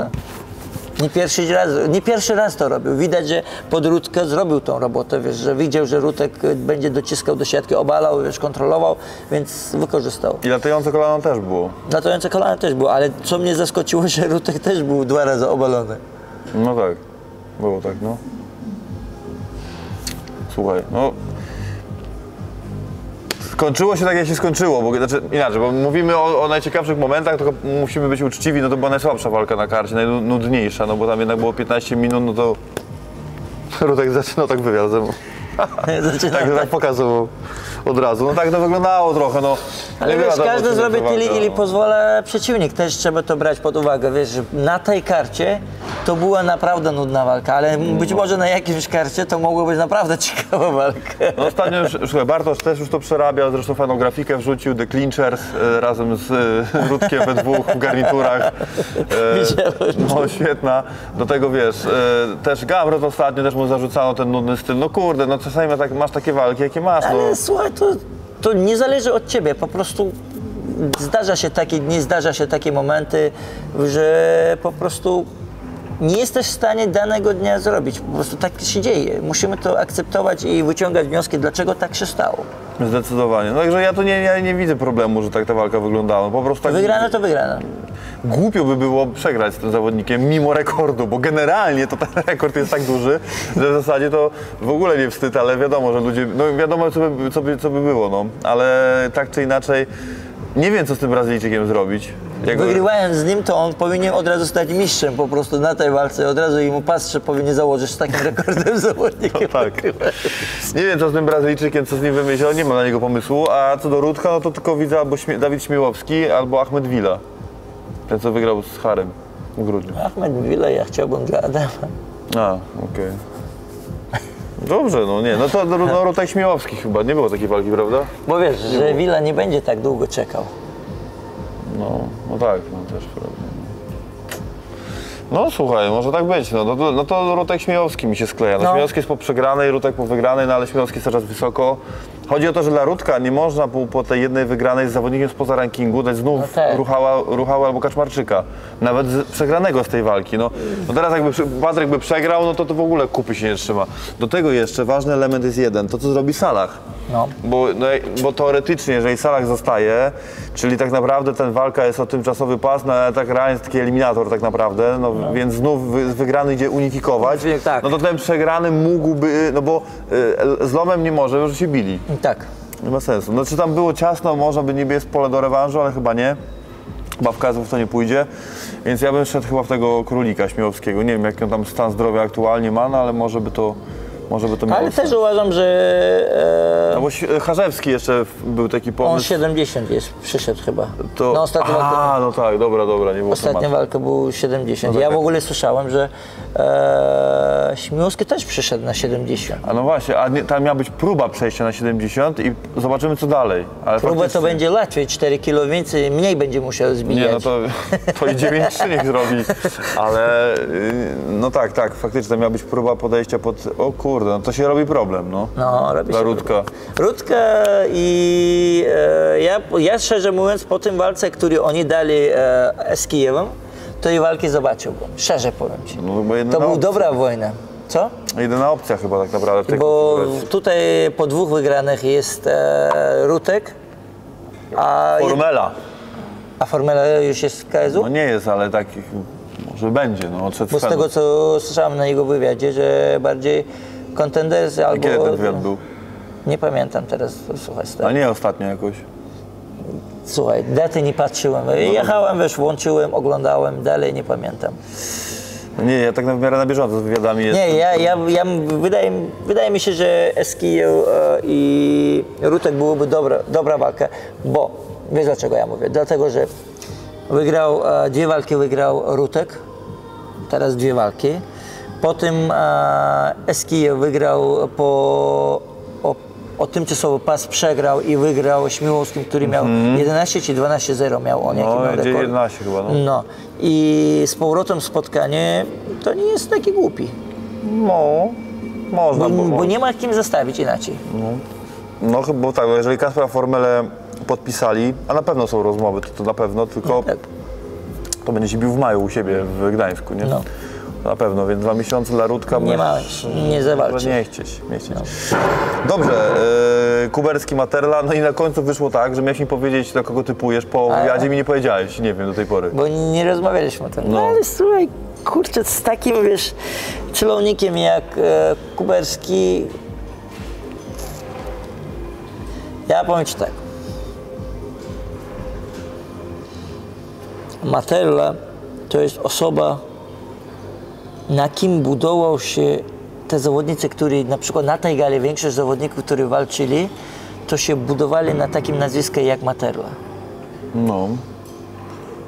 Nie pierwszy raz to robił. Widać, że pod Rutkę zrobił tą robotę, wiesz, że widział, że Rutek będzie dociskał do siatki, obalał, wiesz, kontrolował, więc wykorzystał. I latające kolano też było. Latające kolano też było, ale co mnie zaskoczyło, że Rutek też był 2 razy obalony. No tak, było tak, no. Słuchaj, no... Skończyło się tak, jak się skończyło, bo znaczy, inaczej, bo mówimy o najciekawszych momentach, tylko musimy być uczciwi, no to była najsłabsza walka na karcie, najnudniejsza, no bo tam jednak było 15 minut, no to Rutek zaczynał tak wywiad ze mną. Tak pokazał od razu. No tak to wyglądało trochę, no. Ale wiesz, każdy zrobi tyle, ile pozwala przeciwnik. Też trzeba to brać pod uwagę, wiesz, że na tej karcie to była naprawdę nudna walka, ale być może na jakiejś karcie to mogła być naprawdę ciekawa walka. No ostatnio już, słuchaj, Bartosz też już to przerabiał, zresztą fajną grafikę wrzucił, The Clinchers razem z Rutkiem we dwóch w garniturach. No świetna. Do tego wiesz, też Gabrot ostatnio, też mu zarzucano ten nudny styl, no kurde, no czasami tak, masz takie walki, jakie masz. Ale no. Słuchaj, to nie zależy od ciebie, po prostu zdarza się takie dni, zdarza się takie momenty, że po prostu nie jesteś w stanie danego dnia zrobić, po prostu tak się dzieje. Musimy to akceptować i wyciągać wnioski, dlaczego tak się stało. Zdecydowanie. No, także ja tu nie widzę problemu, że tak ta walka wyglądała. Po prostu tak... Wygrana to wygrana. Głupio by było przegrać z tym zawodnikiem mimo rekordu, bo generalnie to ten rekord jest tak duży, że w zasadzie to w ogóle nie wstyd, ale wiadomo, że ludzie... No wiadomo, co by było, no. Ale tak czy inaczej nie wiem, co z tym Brazylijczykiem zrobić. Wygrywając z nim, to on powinien od razu stać mistrzem po prostu na tej walce. Od razu mu pastrze powinien założyć z takim rekordem zawodnikiem. No tak. Nie wiem, co z tym Brazylijczykiem, co z nim wymyślał, nie ma na niego pomysłu. A co do Rutka, no to tylko widzę albo Dawid Śmiłowski, albo Ahmed Villa. Ten, co wygrał z Harem w grudniu. Ahmed Villa ja chciałbym dla Adama. A, okej. Dobrze, no nie, no to no, Rutek Śmiłowski chyba, nie było takiej walki, prawda? Bo wiesz, że Villa nie będzie tak długo czekał. No tak, no też prawda. No słuchaj, może tak być, no to Rutek Śmiejowski mi się skleja. No. Śmiejowski jest po przegranej, Rutek po wygranej, no ale Śmiejowski jest cały czas wysoko. Chodzi o to, że dla Rutka nie można po tej jednej wygranej z zawodnikiem spoza rankingu dać znów Ruchała albo Kaczmarczyka. Nawet przegranego z tej walki. No teraz jakby Patryk by przegrał, no to w ogóle kupy się nie trzyma. Do tego jeszcze ważny element jest jeden, to co zrobi Salah. No. Bo teoretycznie, jeżeli Salah zostaje, czyli tak naprawdę ten walka jest o tymczasowy pas, no ale tak realnie jest taki eliminator tak naprawdę, no. Więc znów wygrany idzie unifikować, tak. No to ten przegrany mógłby, no bo z Lomem nie może, już się bili. Tak. Nie ma sensu. No czy tam było ciasno, może by niby jest pole do rewanżu, ale chyba nie. Chyba w KSW to nie pójdzie. Więc ja bym szedł chyba w tego królika Śmiałowskiego. Nie wiem, jaki on tam stan zdrowia aktualnie ma, no ale może by to miało sens. Ale też uważam, że... No bo Charzewski jeszcze był taki pomysł. On 70 jest, przyszedł chyba. To... No ostatnia walka... no tak, dobra, nie było tematu. Ostatnia walka był 70. No tak. Ja w ogóle słyszałem, że Śmiłowski też przyszedł na 70. A no właśnie, a nie, tam miała być próba przejścia na 70 i zobaczymy, co dalej. Ale próba faktycznie... to będzie łatwiej, 4 kilo więcej, mniej będzie musiał zbijać. Nie, no to i 9-3 niech zrobi. Ale no tak, faktycznie tam miała być próba podejścia pod... O kur... No to się robi problem, no. No, robi się Rutka. Problem. Rutka i ja szczerze mówiąc po tym walce, który oni dali z Kijewem, to i walki zobaczyłbym, szczerze powiem ci. No, to była dobra wojna. Co? Jedyna opcja chyba tak naprawdę. Bo tutaj po dwóch wygranych jest Rutek, a... Formela. A Formela już jest w KSW? No nie jest, ale takich może będzie, no. Bo z tego co słyszałem na jego wywiadzie, że bardziej... Kontenderzy albo... Kiedy ten wywiad był? Nie pamiętam teraz, słuchaj. A nie ostatnio jakoś? Słuchaj, daty nie patrzyłem. Jechałem, wiesz, włączyłem, oglądałem, dalej nie pamiętam. Nie, ja tak na miarę na bieżąco z wywiadami jestem. Nie, ja wydaje mi się, że Eskijeł i Rutek byłoby dobra walka, bo wiesz dlaczego ja mówię? Dlatego, że wygrał, dwie walki wygrał Rutek, teraz dwie walki. Potem Eskijew wygrał o tymczasowy pas, przegrał i wygrał Śmiłowskim, który miał 11 czy 12-0 miał on, jaki miał rekord. 11 chyba, no. I z powrotem spotkanie to nie jest taki głupi. No, można bo nie ma kim zostawić inaczej. No bo tak, jeżeli Kacpera Formelę podpisali, a na pewno są rozmowy, to na pewno, tylko no, tak. To będzie się bił w maju u siebie w Gdańsku, nie? No. Na pewno, więc 2 miesiące dla Rutka... Nie ma, nie zawalczy. Nie chcieć. No. Dobrze, Kuberski, Materla, no i na końcu wyszło tak, że miałeś mi powiedzieć, do kogo typujesz po wywiadzie, mi nie powiedziałeś, nie wiem, do tej pory. Bo nie rozmawialiśmy o tym. No ale słuchaj, kurczę, z takim, wiesz, celownikiem jak Kuberski... Ja powiem Ci tak. Materla to jest osoba, na kim budował się te zawodnicy, którzy na przykład na tej gali, większość zawodników, którzy walczyli, to się budowali na takim nazwisku jak Materla. No.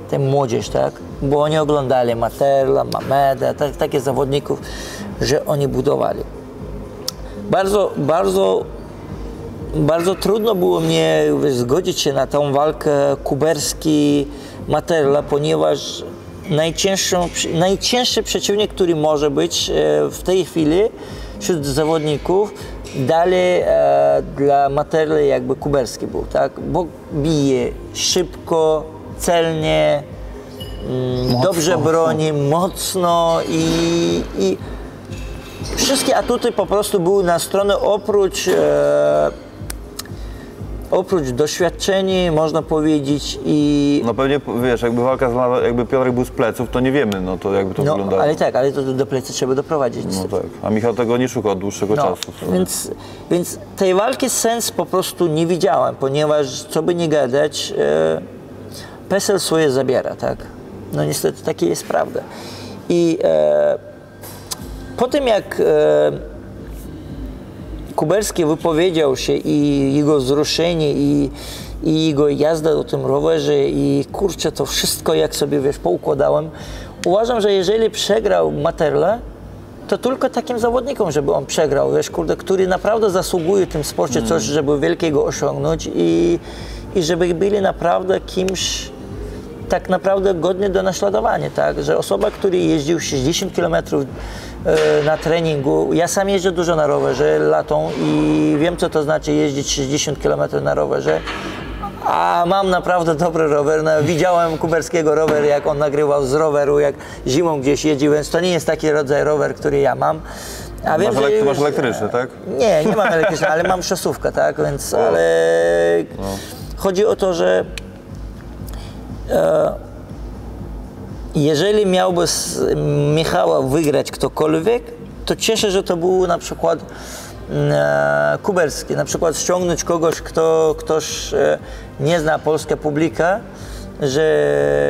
Ten młodzież, tak? Bo oni oglądali Materla, Mameda, tak, takie zawodników, że oni budowali. Bardzo trudno było mnie zgodzić się na tą walkę Kuberski-Materla, ponieważ najcięższy przeciwnik, który może być w tej chwili wśród zawodników, dalej dla Materli jakby Kuberski był, tak? Bo bije szybko, celnie, mocno, dobrze broni, mocno i wszystkie atuty po prostu były na stronę, oprócz doświadczenia, można powiedzieć i... No pewnie, wiesz, jakby walka, jakby Piotrek był z pleców, to nie wiemy, no to jakby to wyglądało. Ale tak, ale to do plecy trzeba doprowadzić. No tak, a Michał tego nie szuka od dłuższego czasu. Więc tej walki sens po prostu nie widziałem, ponieważ, co by nie gadać, PESEL swoje zabiera, tak? No niestety, takie jest prawda. I po tym, jak Kuberski wypowiedział się i jego wzruszenie, i jego jazda na tym rowerze, i kurczę, to wszystko, jak sobie, wiesz, poukładałem, uważam, że jeżeli przegrał Materla, to tylko takim zawodnikom, żeby on przegrał, wiesz, kurde, który naprawdę zasługuje w tym sporcie coś, żeby wielkiego osiągnąć i żeby byli naprawdę kimś tak naprawdę godny do naśladowania, tak? Że osoba, która jeździł 60 km na treningu, ja sam jeżdżę dużo na rowerze latą i wiem, co to znaczy jeździć 60 km na rowerze, a mam naprawdę dobry rower, widziałem Kuberskiego rower, jak on nagrywał z roweru, jak zimą gdzieś jeździł, więc to nie jest taki rodzaj rower, który ja mam. A wiem, masz elektryczny, tak? Nie, nie mam elektryczny, ale mam szosówkę, tak? Więc, ale chodzi o to, że jeżeli miałby z Michała wygrać ktokolwiek, to cieszę, że to był na przykład Kuberski. Na przykład ściągnąć kogoś, ktoś nie zna polskie publika, że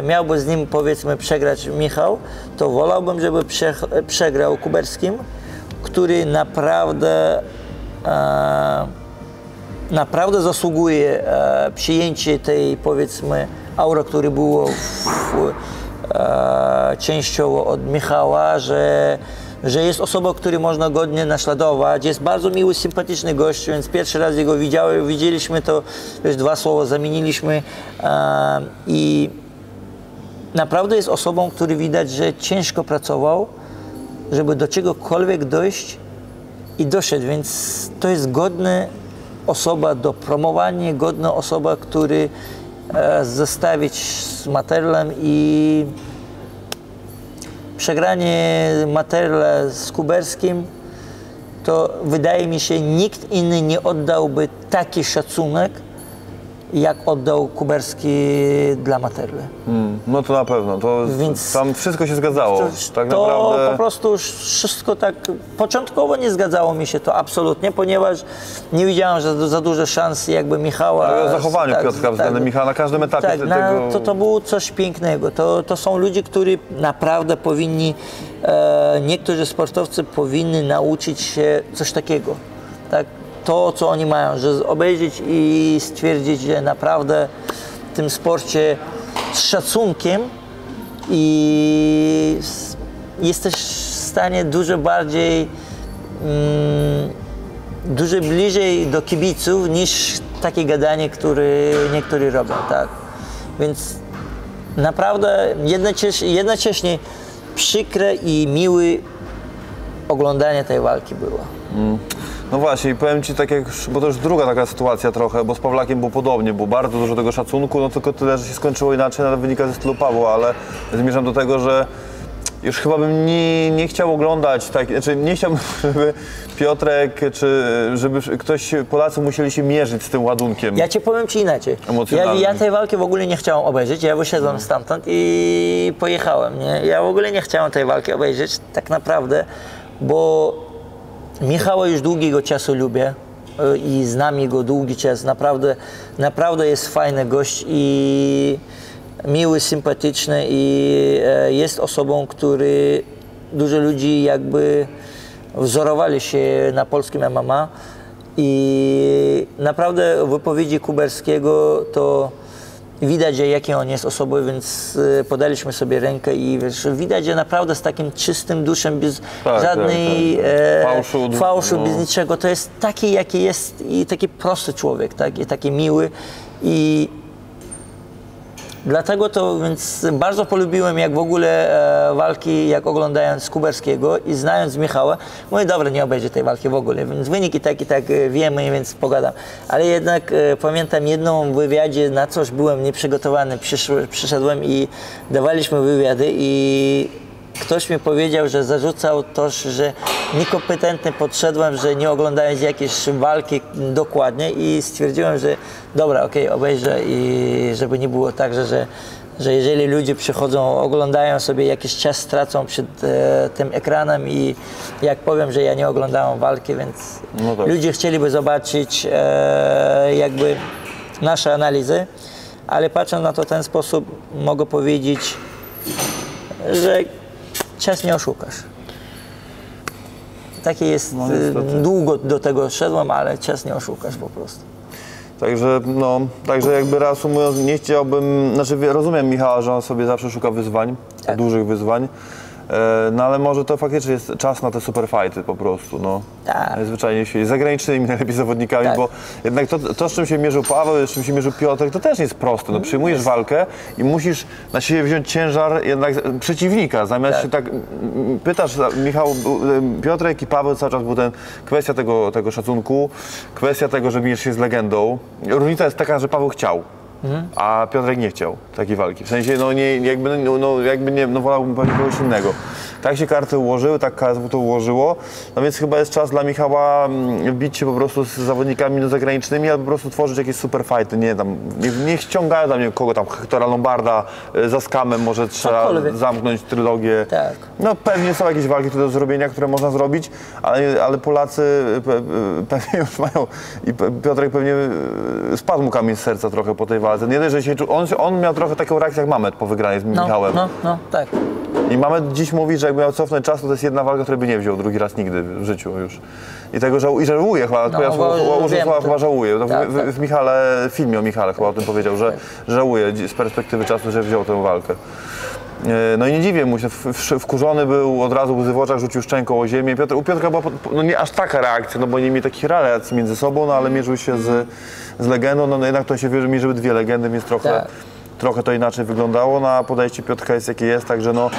miałby z nim, powiedzmy, przegrać Michał, to wolałbym, żeby przegrał Kuberskim, który naprawdę naprawdę zasługuje przyjęcie tej, powiedzmy, aura, która była częściowo od Michała, że jest osoba, której można godnie naśladować. Jest bardzo miły, sympatyczny gość, więc pierwszy raz jego widzieliśmy, to już dwa słowa zamieniliśmy i naprawdę jest osobą, której widać, że ciężko pracował, żeby do czegokolwiek dojść i doszedł, więc to jest godna osoba do promowania, godna osoba, który zostawić z Materlem i przegranie Materla z Kuberskim, to wydaje mi się, nikt inny nie oddałby taki szacunek, jak oddał Kuberski dla Materli. No to na pewno, to więc tam wszystko się zgadzało. To po prostu wszystko tak, początkowo nie zgadzało mi się to absolutnie, ponieważ nie widziałem za duże szans jakby Michała. Ale o zachowaniu Piotra względem Michała na każdym etapie tego... To było coś pięknego, to są ludzie, którzy naprawdę powinni, niektórzy sportowcy powinni nauczyć się coś takiego, tak? To, co oni mają, że obejrzeć i stwierdzić, że naprawdę w tym sporcie z szacunkiem i jesteś w stanie dużo bardziej, dużo bliżej do kibiców niż takie gadanie, które niektórzy robią, tak? Więc naprawdę jednocześnie przykre i miłe oglądanie tej walki było. No właśnie, i powiem Ci, tak jak, bo to już druga taka sytuacja trochę, bo z Pawlakiem było podobnie, było bardzo dużo tego szacunku, no tylko tyle, że się skończyło inaczej, nawet wynika ze stylu Pawła, ale zmierzam do tego, że już chyba bym nie chciał oglądać, tak, znaczy nie chciałbym, żeby Piotrek, czy żeby ktoś, Polacy musieli się mierzyć z tym ładunkiem. Ja Ci powiem Ci inaczej, ja tej walki w ogóle nie chciałem obejrzeć, ja wyszedłem stamtąd i pojechałem, nie? Ja w ogóle nie chciałem tej walki obejrzeć, tak naprawdę, bo Michała już długiego czasu lubię, i znamy go długi czas. Naprawdę jest fajny gość i miły, sympatyczny i jest osobą, który dużo ludzi jakby wzorowali się na polskim MMA i naprawdę w wypowiedzi Kuberskiego to widać, jakie on jest osobą, więc podaliśmy sobie rękę i wiesz, widać, że naprawdę z takim czystym duszem, bez żadnej fałszu, bez niczego. To jest taki, jaki jest i taki prosty człowiek, tak? I taki miły. I dlatego to więc bardzo polubiłem jak w ogóle walki, jak oglądając Kuberskiego i znając Michała, mówię, dobra, nie obejrzę tej walki w ogóle, więc wyniki tak i tak wiemy, więc pogadam. Ale jednak pamiętam jedną wywiadzie, na coś byłem nieprzygotowany, przyszedłem i dawaliśmy wywiady i ktoś mi powiedział, że zarzucał to, że niekompetentny podszedłem, że nie oglądając jakiejś walki dokładnie i stwierdziłem, że dobra, okej, obejrzę i żeby nie było tak, że jeżeli ludzie przychodzą, oglądają sobie, jakiś czas stracą przed tym ekranem i jak powiem, że ja nie oglądałem walki, więc no tak. Ludzie chcieliby zobaczyć jakby nasze analizy, ale patrząc na to w ten sposób, mogę powiedzieć, że czas nie oszukasz. Takie jest, no, długo do tego szedłem, ale czas nie oszukasz po prostu. Także, no, także jakby reasumując, nie chciałbym, znaczy rozumiem Michała, że on sobie zawsze szuka wyzwań, tak. Dużych wyzwań, no ale może to faktycznie jest czas na te superfajty po prostu, no. Tak. Najzwyczajniej się, zagranicznymi najlepiej zawodnikami, tak. Bo jednak to, z czym się mierzył Paweł, z czym się mierzył Piotr, to też jest proste, no przyjmujesz walkę i musisz na siebie wziąć ciężar jednak przeciwnika, zamiast tak. Się tak, pytasz, Michał, Piotrek i Paweł cały czas był ten, kwestia tego szacunku, kwestia tego, że bijesz się z legendą, różnica jest taka, że Paweł chciał. A Piotrek nie chciał takiej walki. W sensie, no nie, jakby, no wolałbym pewnie kogoś innego. Tak się karty ułożyły, tak KSW to ułożyło. No więc chyba jest czas dla Michała bić się po prostu z zawodnikami zagranicznymi, albo po prostu tworzyć jakieś super fighty. Nie tam, nie ściągają tam, nie wiem, kogo tam, Hektora Lombarda za skamem, może trzeba zamknąć trylogię. Tak. No pewnie są jakieś walki do zrobienia, które można zrobić, ale Polacy pewnie już mają i Piotrek pewnie spadł mu kamień z serca trochę po tej walce. Nie dość, że się czuł, on miał trochę taką reakcję jak Mamed po wygranej z Michałem. No, tak. I Mamed dziś mówi, że jakby miał cofnąć czas, to jest jedna walka, której by nie wziął drugi raz nigdy w życiu już. I tego żałuje chyba, chyba żałuje. Tak, w Michale, w filmie o Michale chyba o tym powiedział, że żałuje z perspektywy czasu, że wziął tę walkę. No i nie dziwię mu się, wkurzony był, od razu łzy w oczach, rzucił szczęką o ziemię. U Piotrka była no nie aż taka reakcja, no bo nie mieli takich relacji między sobą, no ale mierzył się z legendą, no jednak to się mierzyły dwie legendy, więc trochę to inaczej wyglądało, no a podejście Piotrka jest jakie jest, także no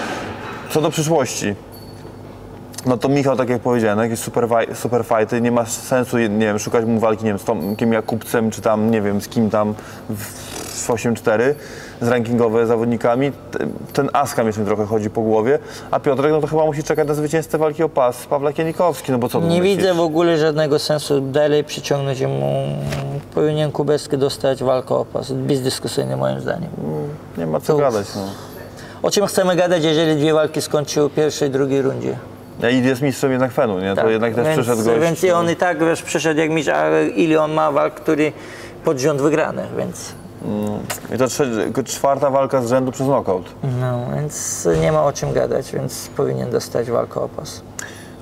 co do przyszłości. No to Michał, tak jak powiedziałem, jakieś super fighty, nie ma sensu, nie wiem, szukać mu walki, nie wiem, z Tomkiem Jakubcem, czy tam, nie wiem, z kim tam w 8-4, z rankingowymi zawodnikami. Ten Askam jeszcze mi trochę chodzi po głowie, a Piotrek, no to chyba musi czekać na zwycięzcę walki o pas Pawła Kienikowski, no bo co nie widzę w ogóle żadnego sensu dalej przyciągnąć mu, powinien Kuberski dostać walkę o pas, bezdyskusyjnie moim zdaniem. Nie ma co gadać, no. O czym chcemy gadać, jeżeli dwie walki skończyły w pierwszej, drugiej rundzie? I jest mistrzem jednak FEN-u, nie? Tak. To jednak też przyszedł gość. Więc on i tak, wiesz, przyszedł jak mistrz, a ile on ma walk, który pod rząd wygrany, więc... I to czwarta walka z rzędu przez knockout. No, więc nie ma o czym gadać, więc powinien dostać walkę o pas.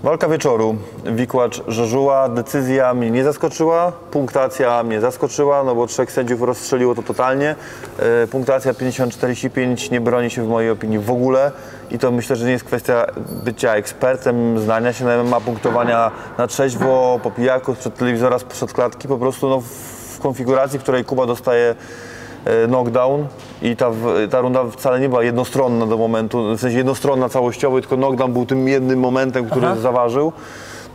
Walka wieczoru. Wikłacz, Jojua, decyzja mnie nie zaskoczyła, punktacja mnie zaskoczyła, no bo trzech sędziów rozstrzeliło to totalnie. Punktacja 50-45 nie broni się w mojej opinii w ogóle i to myślę, że nie jest kwestia bycia ekspertem, znania się na MMA, punktowania na trzeźwo, po pijaku, sprzed telewizora, sprzed klatki, po prostu no, w konfiguracji, w której Kuba dostaje knockdown i ta runda wcale nie była jednostronna do momentu, w sensie jednostronna całościowo, tylko knockdown był tym jednym momentem, który zaważył.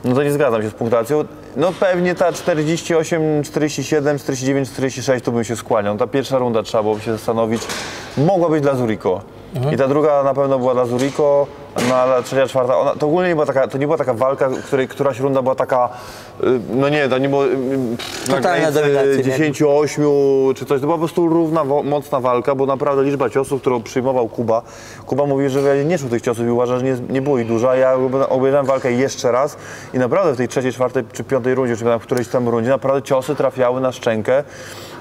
No to nie zgadzam się z punktacją. No pewnie ta 48, 47, 49, 46 to bym się skłaniał. Ta pierwsza runda, trzeba byłoby się zastanowić, mogła być dla Zurico. Mhm. I ta druga na pewno była dla Zurico, ale trzecia, czwarta, ona, to ogólnie nie była taka, to nie była taka walka, której któraś runda była taka, no nie, to nie było totalna dominacja, 10-8 czy coś, to była po prostu równa, mocna walka, bo naprawdę liczba ciosów, którą przyjmował Kuba, mówi, że ja nie czuł tych ciosów i uważa, że nie było ich duża, ja obejrzałem walkę jeszcze raz i naprawdę w tej trzeciej, czwartej czy piątej rundzie, czy w którejś tam rundzie, naprawdę ciosy trafiały na szczękę,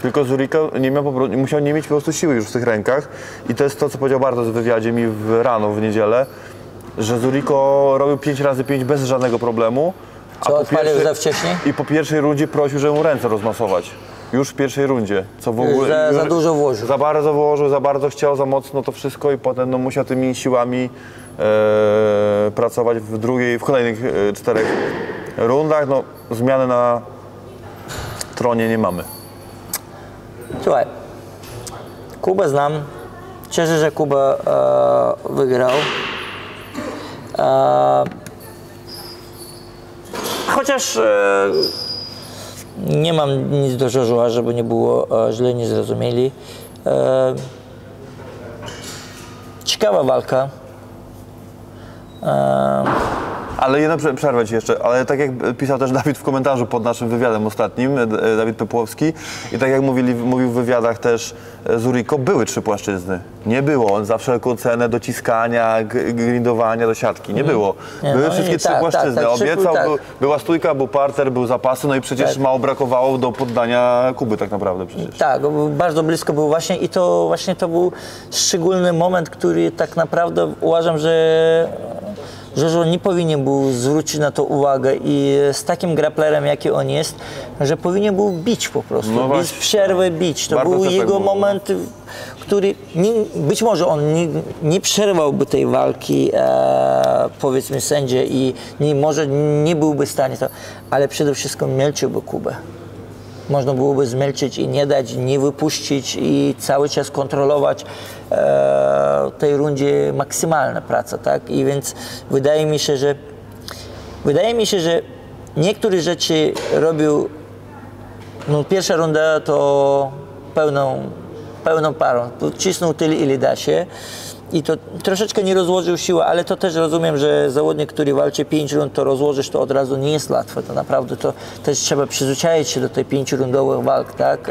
tylko Zurico nie miał, musiał nie mieć po prostu siły już w tych rękach i to jest to, co powiedział Bartosz w wywiadzie mi rano w niedzielę, że Zurico robił 5 razy 5 bez żadnego problemu. Co odpalił za wcześnie? I po pierwszej rundzie prosił, żeby mu ręce rozmasować. Już w pierwszej rundzie. Co w ogóle, za dużo włożył. Za bardzo włożył, za bardzo chciał, za mocno to wszystko i potem no, musiał tymi siłami pracować w drugiej, w kolejnych 4 rundach. No, zmiany na tronie nie mamy. Słuchaj, Kubę znam. Cieszę, że Kuba wygrał. Chociaż nie mam nic do żarza, żeby nie było źle, nie zrozumieli. Ciekawa walka. Ale jedno przerwę ci jeszcze, ale tak jak pisał też Dawid w komentarzu pod naszym wywiadem ostatnim, Dawid Pepłowski, i tak jak mówił w wywiadach też Zurico, były 3 płaszczyzny. Nie było on za wszelką cenę dociskania, grindowania do siatki. Nie było. Były wszystkie 3 płaszczyzny. Obiecał, była stójka, był parter, był zapasy, no i przecież mało brakowało do poddania Kuby tak naprawdę przecież. Tak, bardzo blisko był właśnie i to właśnie to był szczególny moment, który tak naprawdę uważam, że nie powinien był zwrócić na to uwagę i z takim grapplerem, jaki on jest, że powinien był bić po prostu, no bez przerwy bić. To był jego moment, który nie, być może on nie przerwałby tej walki, powiedzmy sędzie i może nie byłby w stanie to, ale przede wszystkim milczyłby Kubę. Można byłoby zmilczyć i nie dać, nie wypuścić i cały czas kontrolować w tej rundzie maksymalna praca, tak? I więc wydaje mi się, że niektóre rzeczy robił, no pierwsza runda to pełną parą, cisnął tyle, ile da się. I to troszeczkę nie rozłożył siły, ale to też rozumiem, że zawodnik, który walczy 5 rund, to rozłożyć to od razu nie jest łatwe. To naprawdę to też trzeba przyzwyczaić się do tej 5-rundowych walk, tak?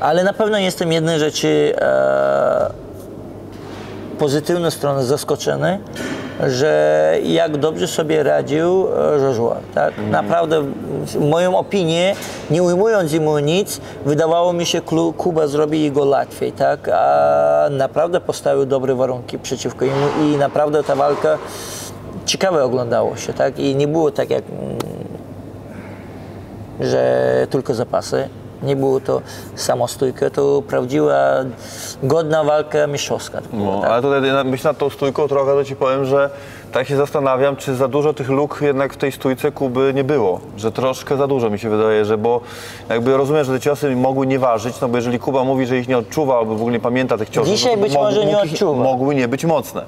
Ale na pewno jestem jednej rzeczy pozytywną stronę zaskoczony, że jak dobrze sobie radził Jojua, tak? Naprawdę w moją opinię, nie ujmując mu nic, wydawało mi się, Kuba zrobi go łatwiej, tak? A naprawdę postawił dobre warunki przeciwko niemu i naprawdę ta walka ciekawie oglądała się, tak? I nie było tak jak, że tylko zapasy. Nie było to samostójka, to prawdziwa, godna walka mistrzowska. No, tak. Ale tutaj myślę nad tą stójką trochę, to ci powiem, że tak się zastanawiam, czy za dużo tych luk jednak w tej stójce Kuby nie było. Że troszkę za dużo mi się wydaje, że bo jakby rozumiem, że te ciosy mogły nie ważyć, no bo jeżeli Kuba mówi, że ich nie odczuwa, albo w ogóle nie pamięta tych ciosów, dzisiaj być może nie odczuwa. Mogły nie być mocne.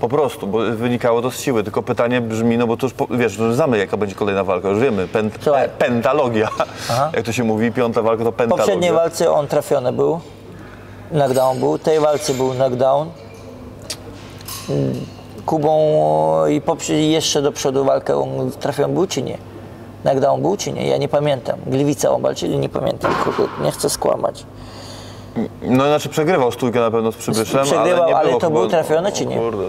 Po prostu, bo wynikało to z siły. Tylko pytanie brzmi, no bo to już, wiesz, już znamy jaka będzie kolejna walka, już wiemy. Pentalogia, jak to się mówi, 5. walka to pentalogia. W poprzedniej walce on trafiony był, knockdown był, w tej walce był knockdown. Kubą i jeszcze do przodu walkę on trafił, był czy nie? Knockdown był czy nie? Ja nie pamiętam. Gliwica on walczyli, nie pamiętam. Nie chcę skłamać. No znaczy przegrywał stójkę na pewno z Przybyszem, przegrywał, ale nie ale było, to chyba, był trafiony czy nie? Kurde,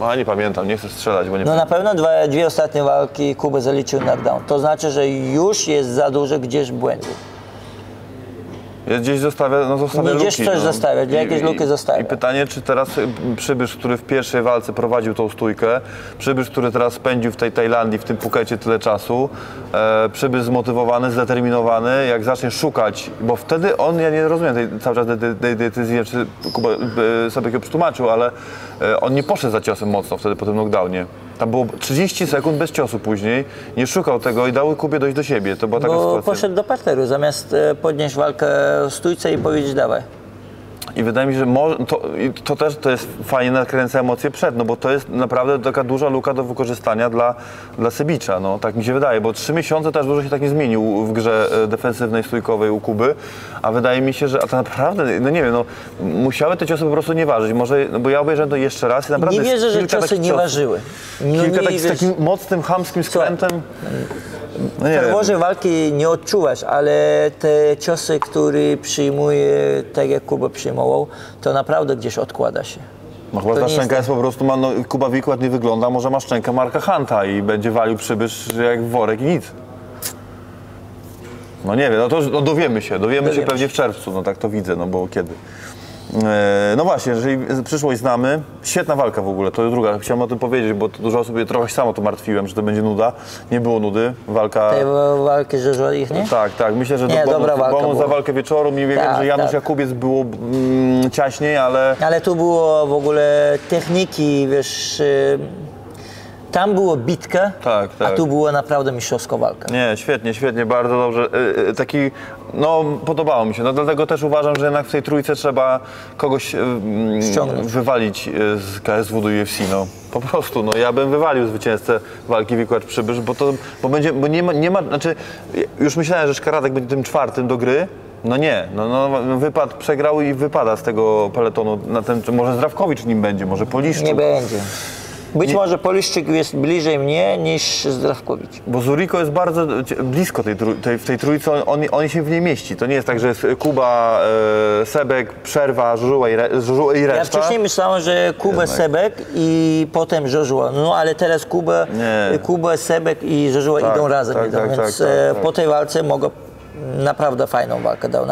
a nie pamiętam, nie chcę strzelać, bo nie pamiętam. Na pewno dwie ostatnie walki Kuba zaliczył knockdown. To znaczy, że już jest za dużo gdzieś błędów. Gdzieś zostawia, no zostawia luki. Gdzieś coś zostawia, jakieś luki zostawia. I pytanie, czy teraz Przybysz, który w pierwszej walce prowadził tą stójkę, Przybysz, który teraz spędził w tej Tajlandii, w tym Pukecie tyle czasu, Przybysz zmotywowany, zdeterminowany, jak zacznie szukać, bo wtedy on, ja nie rozumiem tej cały czas tej decyzji, czy Kuba sobie ją przetłumaczył, ale on nie poszedł za ciosem mocno wtedy po tym knockdownie. Tam było 30 sekund bez ciosu później, nie szukał tego i dały Kubie dojść do siebie, to była taka sytuacja. Poszedł do parteru, zamiast podnieść walkę w stójce i powiedzieć dawaj. I wydaje mi się, że to jest fajna kręca emocje przed, no bo to jest naprawdę taka duża luka do wykorzystania dla Sebicza, no tak mi się wydaje, bo 3 miesiące też dużo się tak nie zmienił w grze defensywnej, stójkowej u Kuby, a wydaje mi się, że a to naprawdę, no nie wiem, no musiały te ciosy po prostu nie ważyć, może, no bo ja obejrzałem to jeszcze raz i naprawdę nie wierzę, że ciosy nie ważyły. No, kilka takich z takim mocnym, chamskim skrętem. No w ferworze walki nie odczuwasz, ale te ciosy, które przyjmuje, tak jak Kuba przyjmował, to naprawdę gdzieś odkłada się. No chyba ta szczęka jest po prostu, no, Kuba Wikłacz nie wygląda, może ma szczękę Marka Hunta i będzie walił Przybysz jak worek i nic. No nie wiem, no to no, dowiemy się pewnie w czerwcu, no tak to widzę, no bo kiedy. No właśnie, jeżeli przyszłość znamy, świetna walka w ogóle, to jest druga, chciałem o tym powiedzieć, bo dużo osób, trochę samo to martwiłem, że to będzie nuda, nie było nudy, walka... Tej walki że ich nie? Tak, tak, myślę, że nie, dobra za walkę wieczoru, nie wiem, tak, że Janusz Jakubiec było ciaśniej, ale... Ale tu było w ogóle techniki, wiesz... Tam było bitkę, tak, tak. A tu była naprawdę mistrzowska walka. Nie, świetnie, świetnie, bardzo dobrze. Taki, no podobało mi się. No, dlatego też uważam, że jednak w tej trójce trzeba kogoś wywalić z KSW do UFC. No. Po prostu, no ja bym wywalił zwycięzcę walki Wikłacz Przybysz, bo to, bo nie ma, znaczy już myślałem, że Szkaradek będzie tym czwartym do gry. No nie, no wypadł, przegrał i wypada z tego peletonu. Na ten, może Zdravkovic nim będzie, może Poliszczuk. Nie będzie. Być może Poliszczuk jest bliżej mnie niż Zdravkovic. Bo Zuriko jest bardzo blisko tej trójce, on się w niej mieści. To nie jest tak, że jest Kuba, Sebek, Przerwa, Żużua i reszta. Ja wcześniej myślałem, że Kuba, Sebek i potem Żużua. No ale teraz Kuba, Sebek i Żużua idą razem. Tak, więc po tej walce mogę... Naprawdę fajną walkę dał,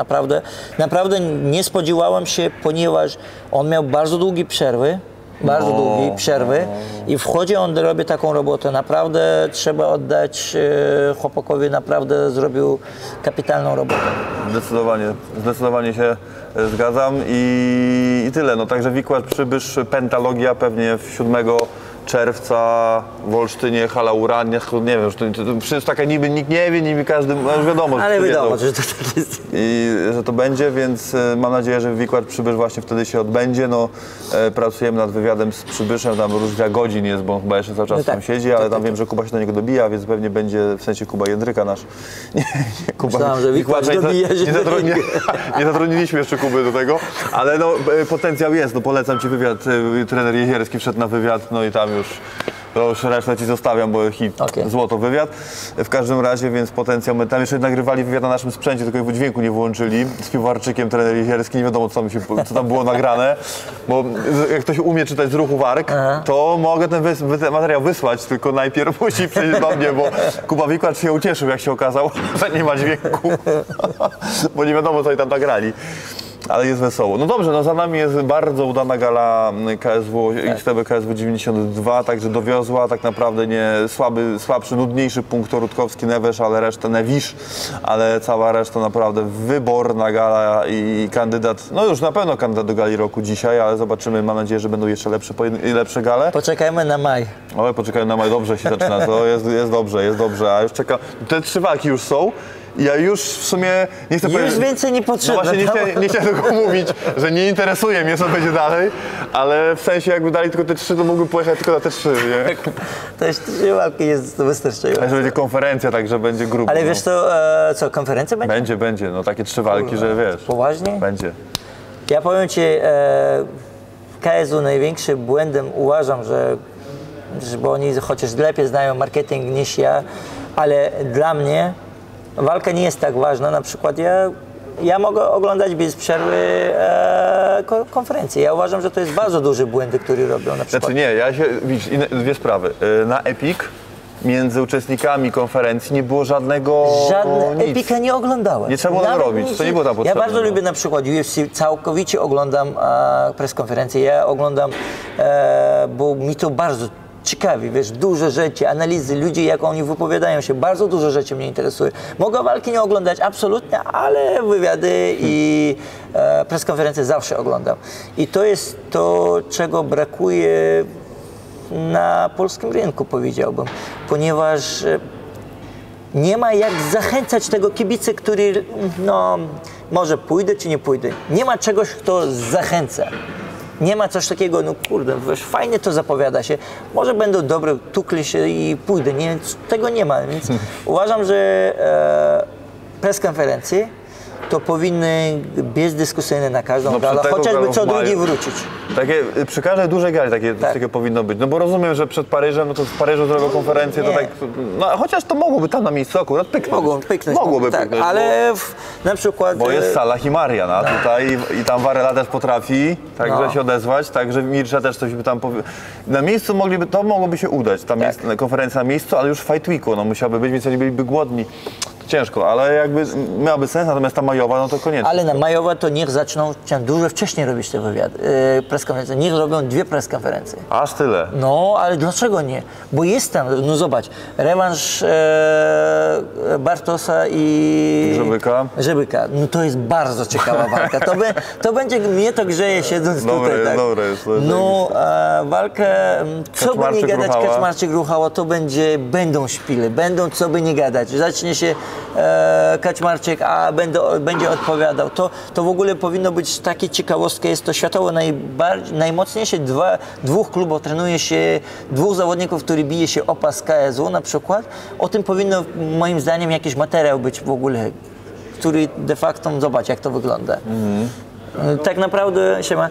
naprawdę nie spodziewałem się, ponieważ on miał bardzo długie przerwy. Bardzo długiej przerwy i wchodzi on, robi taką robotę, naprawdę trzeba oddać chłopakowi, naprawdę zrobił kapitalną robotę. Zdecydowanie się zgadzam i tyle. No także Wikłacz Przybysz, Pentalogia pewnie w 7 czerwca w Olsztynie, hala Uraniach, nie wiem, przecież taka niby nikt nie wie, niby każdy, już wiadomo, że ale wiadomo, że to tak jest. I że to będzie, więc mam nadzieję, że Wikłacz Przybysz właśnie wtedy się odbędzie. No, pracujemy nad wywiadem z Przybyszem, tam różnica godzin jest, bo on chyba jeszcze cały czas tam siedzi, ale tam wiem, że Kuba się do niego dobija, więc pewnie będzie, w sensie Kuba Jędryka nasz. Nie, Kuba. Myślałem, że Wikłacz dobija się nie zatrudniliśmy jeszcze Kuby do tego, ale no, potencjał jest, no polecam Ci wywiad, trener Jezierski wszedł na wywiad, no i tam już resztę Ci zostawiam, bo hit, złoto wywiad. W każdym razie, więc potencjał, my tam jeszcze nagrywali wywiad na naszym sprzęcie, tylko jego dźwięku nie włączyli. Z Piłwarczykiem, trener Jezierski, nie wiadomo co tam było nagrane, bo jak ktoś umie czytać z ruchu warg, to mogę ten materiał wysłać, tylko najpierw musi przejść do mnie, bo Kuba Wikłacz się ucieszył, jak się okazało, że nie ma dźwięku, bo nie wiadomo co i tam nagrali. Ale jest wesoło. No dobrze, no za nami jest bardzo udana gala KSW, XTB KSW 92, także dowiozła tak naprawdę słabszy, nudniejszy punkt to Rutkowski, Newisz, ale reszta cała reszta naprawdę wyborna gala i kandydat, no już na pewno kandydat do gali roku dzisiaj, ale zobaczymy, mam nadzieję, że będą jeszcze lepsze gale. Poczekajmy na maj. Oj, poczekajmy na maj, dobrze się zaczyna, to jest dobrze, a już czeka, te 3 walki już są. Ja już w sumie nie chcę powiedzieć... Już więcej nie potrzebne. No właśnie nie chciałem tylko mówić, że nie interesuje mnie, co będzie dalej, ale w sensie jakby dali tylko te 3, to mógłbym pojechać tylko na te 3, nie? To jest 3 walki, jest wystarczające. Że będzie konferencja, także będzie grubo. Ale wiesz to, co, konferencja będzie? Będzie, no takie 3 walki, że wiesz. Poważnie? Będzie. Ja powiem Ci, w KSW największym błędem uważam, bo oni chociaż lepiej znają marketing niż ja, ale dla mnie walka nie jest tak ważna, na przykład ja mogę oglądać bez przerwy konferencję. Ja uważam, że to jest bardzo duży błędy, który robią na przykład. Znaczy nie, widzisz, dwie sprawy. Na Epic między uczestnikami konferencji nie było nic. Epika nie oglądałem. Nie trzeba było robić, to nie było tam potrzebne. Ja bardzo lubię na przykład UFC, całkowicie oglądam press-konferencję. Ja oglądam, bo mi to bardzo ciekawi, wiesz, dużo rzeczy, analizy ludzi, jak oni wypowiadają się, bardzo dużo rzeczy mnie interesuje. Mogę walki nie oglądać absolutnie, ale wywiady i presskonferencje zawsze oglądam. I to jest to, czego brakuje na polskim rynku, powiedziałbym, ponieważ nie ma jak zachęcać tego kibicy, który, no, może pójdę czy nie pójdę. Nie ma czegoś, kto zachęca. Nie ma coś takiego, no kurde, wiesz, fajnie to zapowiada się, może będą dobre, tukli się i pójdę. Nie, tego nie ma, więc uważam, że press konferencji to powinny bezdyskusyjne na każdą galę, chociażby co drugi wrócić. Takie, przy każdej dużej gali takie, tak, takie powinno być, no bo rozumiem, że przed Paryżem, no to w Paryżu zrobią konferencję, to tak, no chociaż to mogłoby tam na miejscu akurat pyknąć. Mogłoby tak, pyknąć, ale na przykład... Bo jest Salah i Marian, a tutaj i tam Varela też potrafi, także się odezwać, także Mircza też coś by tam powie... Na miejscu mogliby, to mogłoby się udać, tam jest konferencja na miejscu, ale już Fight Weeku, no musiałby być, więc oni byliby głodni. Ciężko, ale jakby miałaby sens, natomiast ta majowa, no to koniecznie. Ale na majowa to niech zaczną dużo wcześniej robić te wywiady, preskonferencje. Niech robią 2 preskonferencje. Aż tyle? No, ale dlaczego nie? Bo jest tam, no zobacz, rewanż Bartosa i... Grzebyka. Grzebyka. No to jest bardzo ciekawa walka. To będzie, mnie to grzeje siedząc tutaj. Jest, tak. Dobre jest, to jest. No, walkę, co by nie gadać, Kaczmarczyk Ruchała, to będzie, będą szpile, będą co by nie gadać. Zacznie się Kaczmarczyk, a będzie odpowiadał. To w ogóle powinno być takie ciekawostki. Jest to światowo najmocniejsze. Dwóch klubów trenuje się, 2 zawodników, który bije się o pas KSW na przykład. O tym powinno moim zdaniem jakiś materiał być w ogóle, który de facto zobacz jak to wygląda. Tak naprawdę się ma,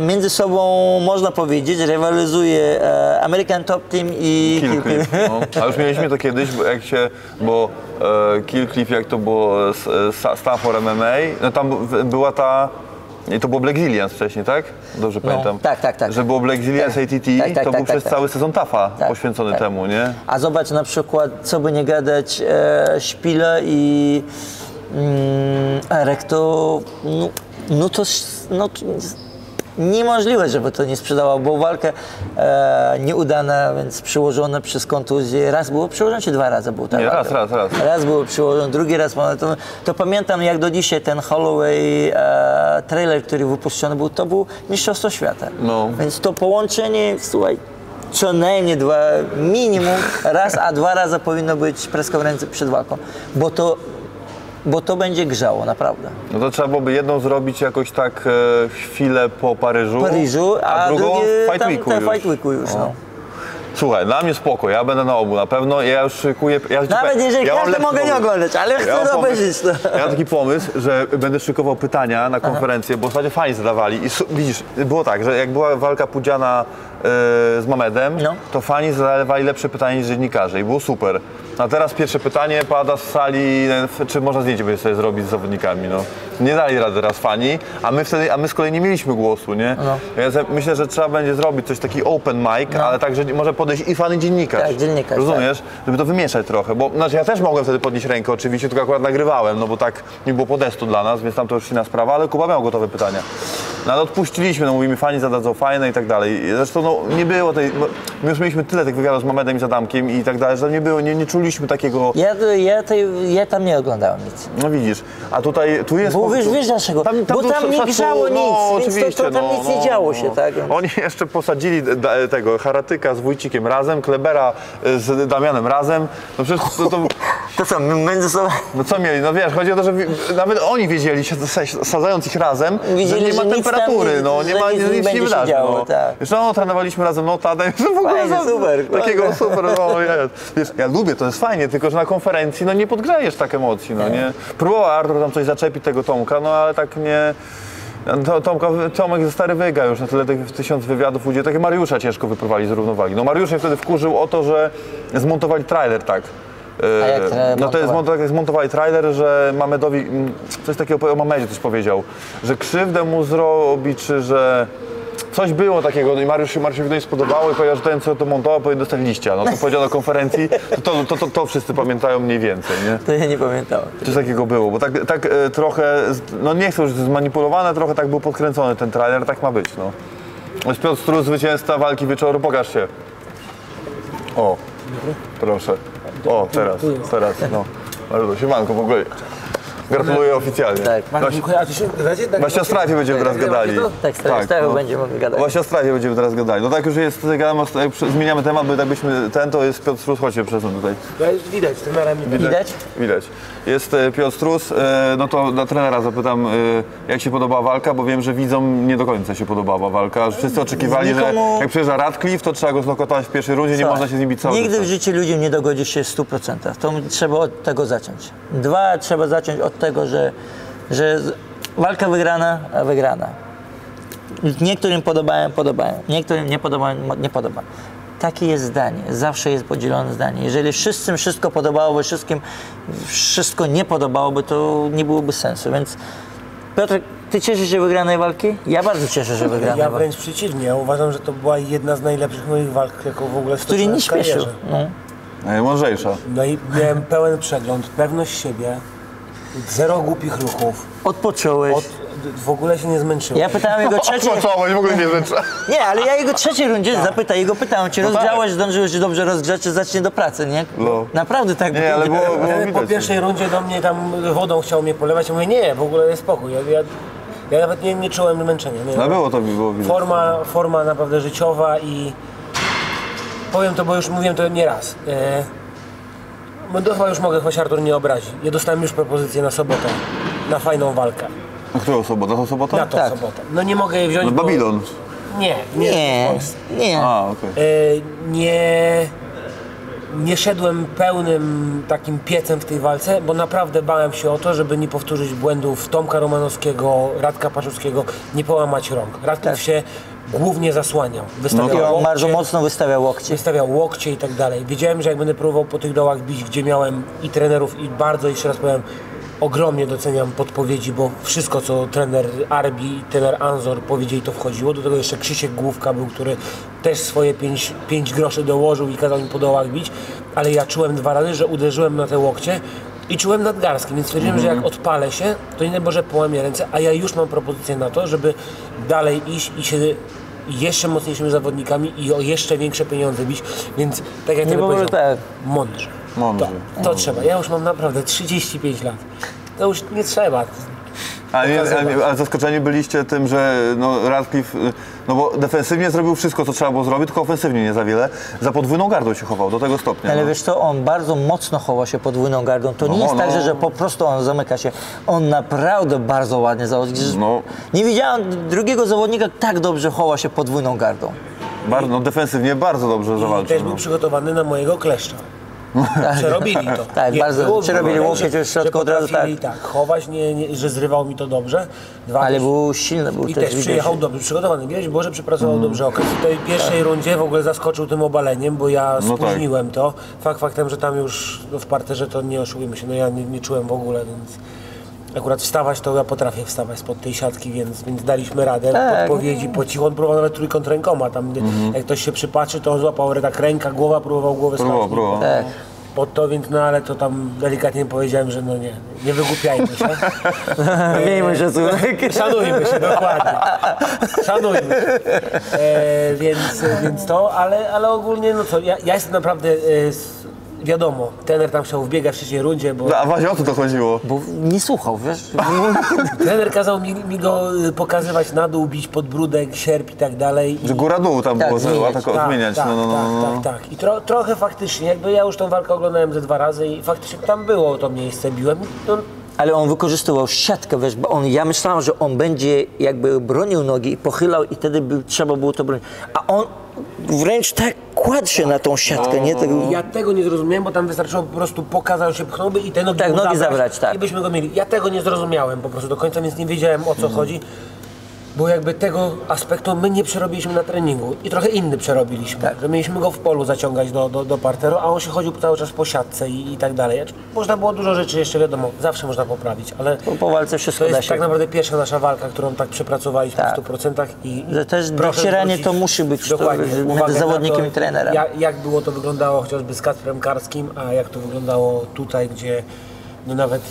między sobą można powiedzieć, rywalizuje American Top Team i Killcliff. No. A już mieliśmy to kiedyś, bo jak się, bo Killcliff, jak to było z Stanford MMA, no tam była ta, i to było Black Zillions wcześniej, tak? Dobrze pamiętam. Tak. Że było Black Zillions ATT, to był przez cały sezon TAFA poświęcony temu, nie? A zobacz na przykład, co by nie gadać, Szpila i Erek, to... No to niemożliwe, żeby to nie sprzedało, bo walka nieudana, więc przyłożona przez kontuzję. Raz było przyłożone, czy 2 razy było? Raz. Raz było przyłożone, drugi raz. To pamiętam jak do dzisiaj ten Holloway trailer, który wypuszczony był, to był mistrzostwo świata. No. Więc to połączenie, słuchaj, co najmniej 2, minimum raz, a 2 razy powinno być preskonferencja przed walką, bo to będzie grzało, naprawdę. No to trzeba byłoby jedną zrobić jakoś tak chwilę po Paryżu, a drugą Fight Weeku już. No. Słuchaj, dla mnie spoko, ja będę na obu na pewno, ja już szykuję... Nawet jeżeli każdy mogę nie oglądać, ale chcę obejrzeć to. Ja mam taki pomysł, że będę szykował pytania na konferencję, bo ostatnio fajnie zadawali i widzisz, było tak, że jak była walka Pudziana z Mamedem, to fani zadawali lepsze pytania niż dziennikarze i było super. A teraz pierwsze pytanie pada z sali, czy można zdjęcie będzie sobie zrobić z zawodnikami, no. Nie dali rady teraz fani, a my z kolei nie mieliśmy głosu, nie? No. Ja myślę, że trzeba będzie zrobić coś taki open mic, ale także może podejść i fan i dziennikarz. Tak, dziennikarz. Rozumiesz? Tak. Żeby to wymieszać trochę, bo znaczy ja też mogłem wtedy podnieść rękę oczywiście, tylko akurat nagrywałem, no bo tak nie było podestu dla nas, więc tam to już inna sprawa, ale Kuba miał gotowe pytania. No ale odpuściliśmy, no mówimy, fani zadadzą fajne i tak dalej. Zresztą no nie było tej, my już mieliśmy tyle tych wywiadów z Mamedem i z Adamkiem i tak dalej, że nie było, nie czuliśmy takiego... Ja tam nie oglądałem nic. No widzisz, a tutaj, tu jest... Bo wiesz dlaczego, bo tam nie grzało nic, więc to tam nic nie działo się, tak? Oni jeszcze posadzili tego Haratyka z Wójcikiem razem, Klebera z Damianem razem, no przecież to co, między sobą? No co mieli, no wiesz, chodzi o to, że nawet oni wiedzieli, sadzając ich razem, wiedzieli, że nie ma temperatury, nic nie wydarzy. No trenowaliśmy razem, no Tadej, w ogóle takiego super, no wiesz, ja lubię, to jest fajnie, tylko że na konferencji, no nie podgrzejesz tak emocji, no nie? Próbował Artur tam coś zaczepić tego Tomka, no ale tak nie... Tomek ze stary wyga już na tyle tych 1000 wywiadów ludzie, takie Mariusza ciężko wyprowadzili z równowagi. No Mariusz się wtedy wkurzył o to, że zmontowali trailer tak. No to jest zmontowali trailer, że Mamedowi, coś takiego o Mamedzie coś powiedział, że krzywdę mu zrobi, czy że... Coś było takiego, no i Mariuszowi to nie spodobało i powiedział, że ten co to montował powinien dostać liścia. No to powiedział na konferencji, to wszyscy pamiętają mniej więcej, nie? To ja nie pamiętałem. Coś takiego było, bo tak trochę, no nie chcę już zmanipulowane, trochę tak był podkręcony ten trailer, tak ma być, no. Piotr Strus, zwycięzca walki wieczoru, pokaż się. O, proszę. O, teraz, no. Siemanko w ogóle. Gratuluję oficjalnie. Tak. Właśnie o stracie będziemy teraz gadali. Tak, z tego będziemy gadali. Właśnie o stracie będziemy teraz gadali. No tak już jest, tutaj zmieniamy temat, bo tak byśmy, to jest Piotr Strus, chodź się przesunę tutaj. Widać, trenerem widać. Widać. Jest Piotr Strus, no to dla trenera zapytam, jak się podobała walka, bo wiem, że widzom nie do końca się podobała walka. Wszyscy oczekiwali, że jak przyjeżdża Radcliffe, to trzeba go znokotować w pierwszej rundzie, nie można się z nim bić cały czas. Nigdy w życiu ludziom nie dogodzi się 100%. To trzeba od tego zacząć. Dwa, trzeba zacząć od tego, że walka wygrana, a wygrana. Niektórym podobają, niektórym nie podoba. Takie jest zdanie, zawsze jest podzielone zdanie. Jeżeli wszystkim wszystko podobałoby, wszystkim wszystko nie podobałoby, to nie byłoby sensu, więc Piotr, ty cieszysz się wygranej walki? Ja bardzo cieszę się wygranej walki. Ja wręcz przeciwnie, ja uważam, że to była jedna z najlepszych moich walk, jaką w ogóle stoczyłem w karierze. Który nie śpieszył. No. Najmądrzejsza. No i miałem pełen przegląd, pewność siebie, zero głupich ruchów. Odpocząłeś. W ogóle się nie zmęczyłem. Ja pytałem jego trzeciej... Odpocząłeś, w ogóle nie zmęczyłem. Nie, ale ja jego trzeciej rundzie zapytam, jego pytałem, czy rozgrzałeś, zdążyłeś dobrze rozgrzać, czy zacznie do pracy, nie? No. Naprawdę tak było. Nie, ale było po pierwszej rundzie do mnie tam wodą chciał mnie polewać, ja mówię, nie, w ogóle jest spokój. Ja nawet nie czułem męczenia. Nie, no było to, było widać. Forma naprawdę życiowa i... Powiem to, bo już mówiłem to nieraz. Chyba już mogę, choć Artur nie obrazi. Ja dostałem już propozycję na sobotę, na fajną walkę. Na którą sobotę? Na tą sobotę? Na tą sobotę. No nie mogę jej wziąć, no Babilon? Bo... Nie. A, okay. Nie szedłem pełnym takim piecem w tej walce, bo naprawdę bałem się o to, żeby nie powtórzyć błędów Tomka Romanowskiego, Radka Paszowskiego, nie połamać rąk. Radków się głównie zasłaniał. Bardzo mocno wystawiał łokcie. I tak dalej. Wiedziałem, że jak będę próbował po tych dołach bić, gdzie miałem i trenerów, i bardzo, jeszcze raz powiem, ogromnie doceniam podpowiedzi, bo wszystko, co trener Arbi i trener Anzor powiedzieli, to wchodziło. Do tego jeszcze Krzysiek Główka był, który też swoje 5 groszy dołożył i kazał mi po dołach bić, ale ja czułem dwa razy, że uderzyłem na te łokcie i czułem nadgarstki, więc stwierdziłem, że jak odpalę się, to nie Boże połamie ręce, a ja już mam propozycję na to, żeby dalej iść i się jeszcze mocniejszymi zawodnikami i o jeszcze większe pieniądze bić, więc tak jak powiedziałem, mądrze. To trzeba. Ja już mam naprawdę 35 lat. To już nie trzeba. A zaskoczeni byliście tym, że no Radcliffe, no bo defensywnie zrobił wszystko, co trzeba było zrobić, tylko ofensywnie nie za wiele. Za podwójną gardą się chował, do tego stopnia. Ale wiesz co, on bardzo mocno chowa się podwójną gardą. To nie jest tak, że po prostu on zamyka się. On naprawdę bardzo ładnie założył. Nie widziałem drugiego zawodnika, tak dobrze chowa się podwójną gardą. Defensywnie bardzo dobrze zawalczył. Też był przygotowany na mojego kleszcza. Przerobili to. Tak, bardzo przerobili łokieć w środku od razu, tak. Chować, że zrywał mi to dobrze. Ale był silny, był też przyjechał dobrze, przygotowany. Widać, Boże, przepracował dobrze okres. W tej pierwszej rundzie w ogóle zaskoczył tym obaleniem, bo ja spóźniłem to. Faktem, że tam już w parterze to nie oszukujmy się, no ja nie czułem w ogóle, więc... Akurat wstawać to ja potrafię wstawać spod tej siatki, więc daliśmy radę, podpowiedzi, po cichu, on próbował nawet trójkąt rękoma, tam jak ktoś się przypatrzy, to on złapał tak ręka, głowa, próbował głowę stawić. Pod to, więc no ale to tam delikatnie powiedziałem, że no nie wygłupiajmy się. Miejmy szacunek. Szanujmy się, dokładnie. Szanujmy się. Więc to, ale ogólnie no co, ja jestem naprawdę... Wiadomo, trener tam chciał wbiegać w trzeciej rundzie, bo... A właśnie o co to chodziło? Bo nie słuchał, wiesz? Trener kazał mi go pokazywać na dół, bić podbródek, sierp i tak dalej. I... Góra-dół tam było, zmieniać. Tak. I trochę faktycznie, jakby ja już tą walkę oglądałem ze dwa razy i faktycznie tam było to miejsce, biłem. No. Ale on wykorzystywał siatkę, wiesz, bo ja myślałem, że on będzie jakby bronił nogi i pochylał i wtedy trzeba było to bronić. A on wręcz tak kładł się na tą siatkę, nie? Ja tego nie zrozumiałem, bo tam wystarczyło po prostu pokazał się, pchnąłby i te nogi zabrać i byśmy go mieli. Ja tego nie zrozumiałem po prostu do końca, więc nie wiedziałem o co chodzi, bo jakby tego aspektu my nie przerobiliśmy na treningu i trochę inny przerobiliśmy, że mieliśmy go w polu zaciągać do parteru, a on się chodził cały czas po siatce i tak dalej. Można było dużo rzeczy jeszcze, wiadomo, zawsze można poprawić, ale po walce wszystko to jest tak naprawdę pierwsza nasza walka, którą tak przepracowaliśmy w 100% i też docieranie to musi być między zawodnikiem i trenerem. Jak było to wyglądało chociażby z Kacprem Karskim, a jak to wyglądało tutaj, gdzie no nawet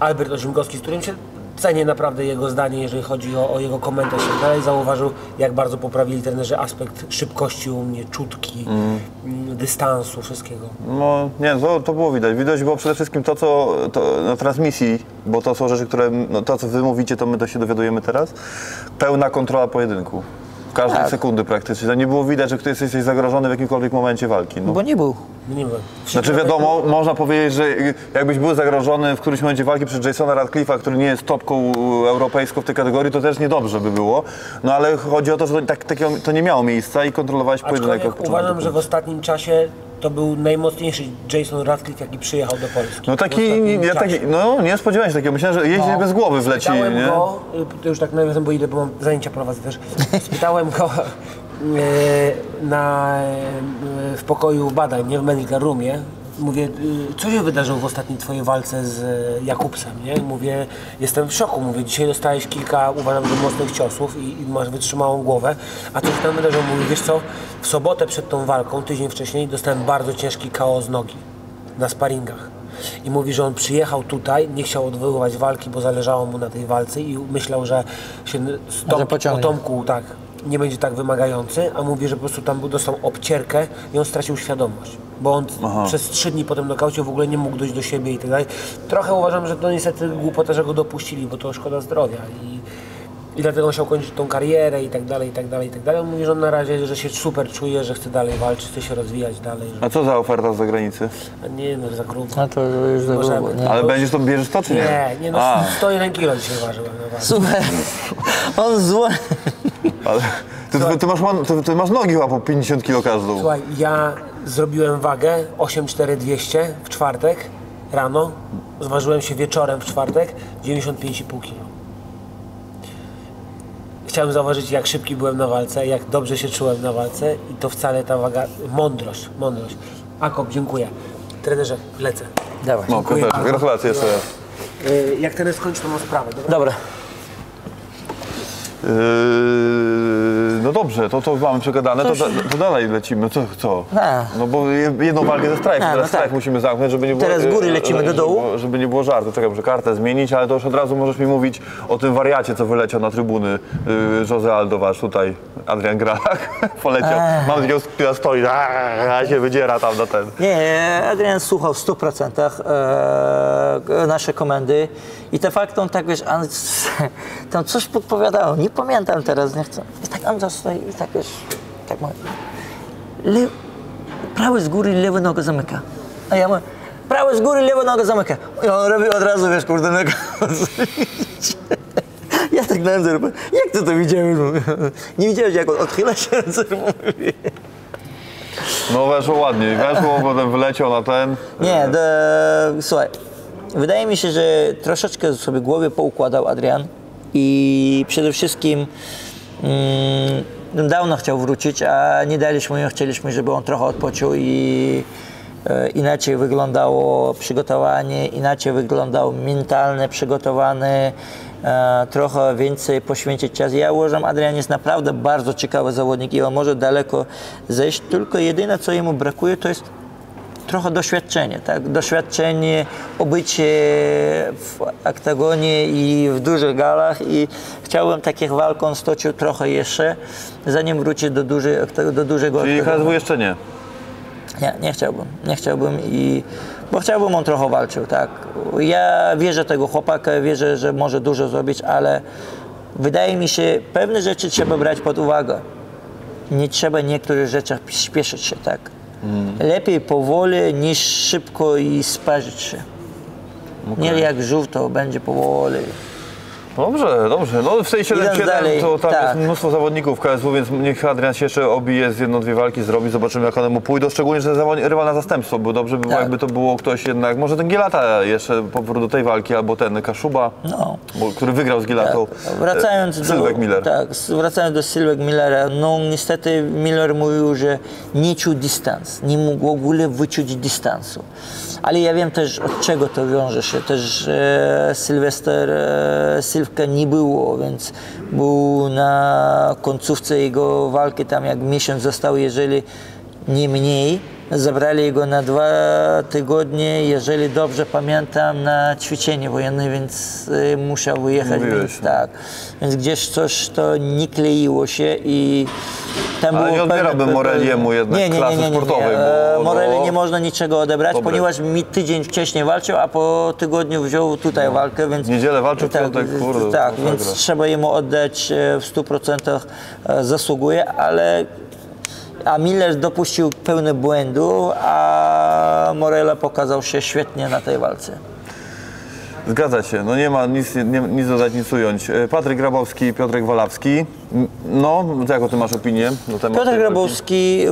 Albert Orzymkowski, z którym się Cenię naprawdę jego zdanie, jeżeli chodzi o jego komentarz. Dalej zauważył, jak bardzo poprawili trenerzy aspekt szybkości u mnie, czutki, dystansu, wszystkiego. No nie, to było widać. Widać było przede wszystkim to, co na transmisji, bo to są rzeczy, które, to co wy mówicie, to my to się dowiadujemy teraz. Pełna kontrola pojedynku. W każdej sekundy praktycznie. To nie było widać, że ktoś jesteś zagrożony w jakimkolwiek momencie walki. No. Bo nie był. Nie był. Znaczy wiadomo, można powiedzieć, że jakbyś był zagrożony w którymś momencie walki przez Jasona Radcliffe'a, który nie jest topką europejską w tej kategorii, to też niedobrze by było. No ale chodzi o to, że to nie miało miejsca i kontrolowałeś pojedynek. Uważam, że w ostatnim czasie to był najmocniejszy Jason Radcliffe, jaki przyjechał do Polski. No nie spodziewałem się takiego. Myślałem, że jeździ bez głowy wleci. Spytałem go, to już tak nawiasem, bo idę, bo mam zajęcia prowadzę też. Spytałem go w pokoju badań, nie w medical roomie. Mówię, co się wydarzyło w ostatniej twojej walce z Jakubsem, nie? Mówię, jestem w szoku, mówię, dzisiaj dostałeś kilka, uważam, że mocnych ciosów i masz wytrzymałą głowę, a coś tam wydarzyło, mówię, wiesz co, w sobotę przed tą walką, tydzień wcześniej, dostałem bardzo ciężki KO z nogi na sparingach. I mówi, że on przyjechał tutaj, nie chciał odwoływać walki, bo zależało mu na tej walce i myślał, że się Tomku, tak, nie będzie tak wymagający, a mówi, że po prostu tam dostał obcierkę i on stracił świadomość. Bo on przez 3 dni po tym nokaucie w ogóle nie mógł dojść do siebie i tak dalej. Trochę uważam, że to niestety głupota, że go dopuścili, bo to szkoda zdrowia. I dlatego musiał kończyć tą karierę i tak dalej, i tak dalej, i tak dalej. On mówi, że on na razie, że się super czuje, że chce dalej walczyć, chce się rozwijać dalej. Że... A co za oferta z zagranicy? A nie, no za grubo. A to już za grubo, nie. Ale będziesz to, bierzesz to, czy nie? Nie, nie, no 101 kilo dzisiaj ważyłem. Super. On zło... Ale ty masz nogi chyba po 50 kilo każdą. Słuchaj, ja zrobiłem wagę 84200 w czwartek rano, zważyłem się wieczorem w czwartek 95,5 kg. Chciałem zauważyć, jak szybki byłem na walce, jak dobrze się czułem na walce i to wcale ta waga, mądrość. Akop, dziękuję. Trenerze, lecę. Dawaj. No, gratulacje jeszcze raz. Jak trener skończy, to mam sprawę, dobra? Dobra. No dobrze, to mamy przegadane, to dalej lecimy, co? No bo jedną walkę ze strajku, teraz strajk musimy zamknąć, żeby nie było... Teraz z góry lecimy do dołu. Żeby nie było żartu, czekaj, muszę kartę zmienić, ale to już od razu możesz mi mówić o tym wariacie, co wyleciał na trybuny. Jose Aldo, wasz tutaj, Adrian Gralak, poleciał. Mam takiego, która stoi, się wydziera tam na ten. Nie, Adrian słuchał w 100% nasze komendy i de facto on tak, wiesz, tam coś podpowiadało, nie pamiętam teraz, nie chcę. On stoi i tak, wiesz, tak mówię. Prawy z góry, lewy noga zamyka. A ja mówię, prawy z góry, lewy noga zamyka. I on robi od razu, wiesz, kurde, noga. Ja tak na ręce robię, jak ty to widziałeś? Nie widziałeś, jak odchyla się ręce. No weszło ładnie, potem wyleciał na ten... Nie, słuchaj, wydaje mi się, że troszeczkę sobie głowie poukładał Adrian i przede wszystkim dawno chciał wrócić, a nie daliśmy, chcieliśmy, żeby on trochę odpoczął i inaczej wyglądało przygotowanie, inaczej wyglądał mentalnie przygotowany, trochę więcej poświęcić czas. Ja uważam, Adrian jest naprawdę bardzo ciekawy zawodnik i on może daleko zejść, tylko jedyne, co jemu brakuje, to jest trochę doświadczenie, tak? Doświadczenie, obycie w oktagonie i w dużych galach i chciałbym takich walk on stoczył trochę jeszcze, zanim wróci do dużego. Czyli KSW jeszcze nie? Nie, nie chciałbym bo chciałbym on trochę walczył, tak? Ja wierzę tego chłopaka, wierzę, że może dużo zrobić, ale wydaje mi się, pewne rzeczy trzeba brać pod uwagę. Nie trzeba niektórych rzeczach śpieszyć się, tak? Lepiej powoli niż szybko i sparzyć się. Okay. Nie jak żółw, to będzie powoli. Dobrze. No w sensie 1-7 to tam jest mnóstwo zawodników w KSW, więc niech Adrian się jeszcze obije z 1-2 walki, zrobi, zobaczymy jak one mu pójdą, szczególnie, że rywal na zastępstwo, bo dobrze by było, jakby to było ktoś jednak, może ten Gielata jeszcze powrót do tej walki, albo ten Kaszuba, który wygrał z Gielatą, Sylwek Miller. Tak, wracając do Sylwek Millera, no niestety Miller mówił, że nie czuł dystans, nie mógł w ogóle wyczuć dystansu. Ale ja wiem też, od czego to wiąże się. Też Sylwka nie było, więc był na końcówce jego walki, tam jak miesiąc został, jeżeli nie mniej, Zabrali go na 2 tygodnie, jeżeli dobrze pamiętam, na ćwiczenie wojenne, więc musiał wyjechać. Więc, tak. Więc gdzieś coś to nie kleiło się i tam ale było nie odbierałbym Moreliemu jednak klasy sportowej. Moreli nie można niczego odebrać, dobre. Ponieważ mi tydzień wcześniej walczył, a po tygodniu wziął tutaj walkę. Więc niedzielę walczył, tak, tutaj, kurde. Tak, więc gra. Trzeba jemu oddać w 100% zasługuje, ale... A Miller dopuścił pełno błędu, a Morela pokazał się świetnie na tej walce. Zgadza się, no nie ma nic dodać, nic ująć. Patryk Grabowski, Piotrek Walawski. No, to jaką ty masz opinię na temat Piotrek Grabowski,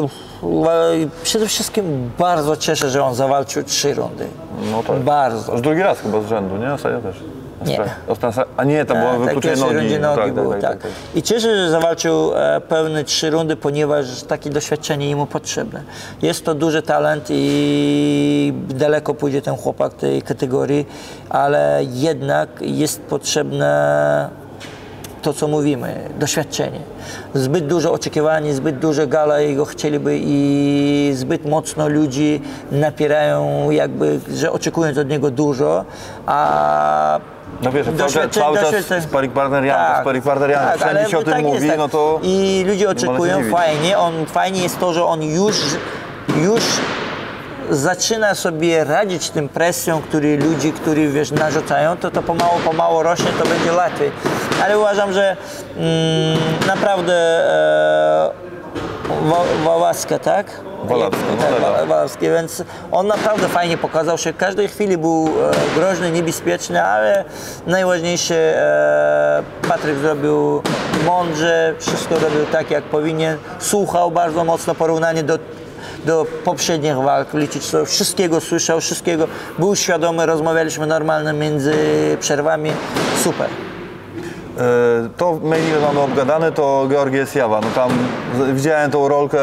przede wszystkim bardzo cieszę, że on zawalczył 3 rundy. No tak. Bardzo. Już drugi raz chyba z rzędu, nie? Ostatnio też. Nie. A nie, to było wykluczenie nogi. I cieszę się, że zawalczył pełne 3 rundy, ponieważ takie doświadczenie jemu potrzebne. Jest to duży talent i daleko pójdzie ten chłopak tej kategorii, ale jednak jest potrzebne to, co mówimy, doświadczenie. Zbyt dużo oczekiwań, zbyt duże gala jego chcieliby i zbyt mocno ludzi napierają, jakby, że oczekując od niego dużo, a no wiesz, cały czas sparring partner Janusz, tak, sparring partner Janusz, tak, wszędzie się o tym tak mówi, jest, tak. No to... I ludzie oczekują, fajnie, fajnie jest to, że on już zaczyna sobie radzić tym presją, którzy wiesz, narzucają, to pomału rośnie, to będzie łatwiej. Ale uważam, że naprawdę Walawska, tak? Walawski, tak, więc on naprawdę fajnie pokazał się. W każdej chwili był groźny, niebezpieczny, ale najważniejsze Patryk zrobił mądrze, wszystko robił tak, jak powinien. Słuchał bardzo mocno, porównanie do poprzednich walk, wszystkiego słyszał, wszystkiego był świadomy, rozmawialiśmy normalnie między przerwami, super. To main event mamy obgadane, to Georgios Jawa, no tam widziałem tą rolkę.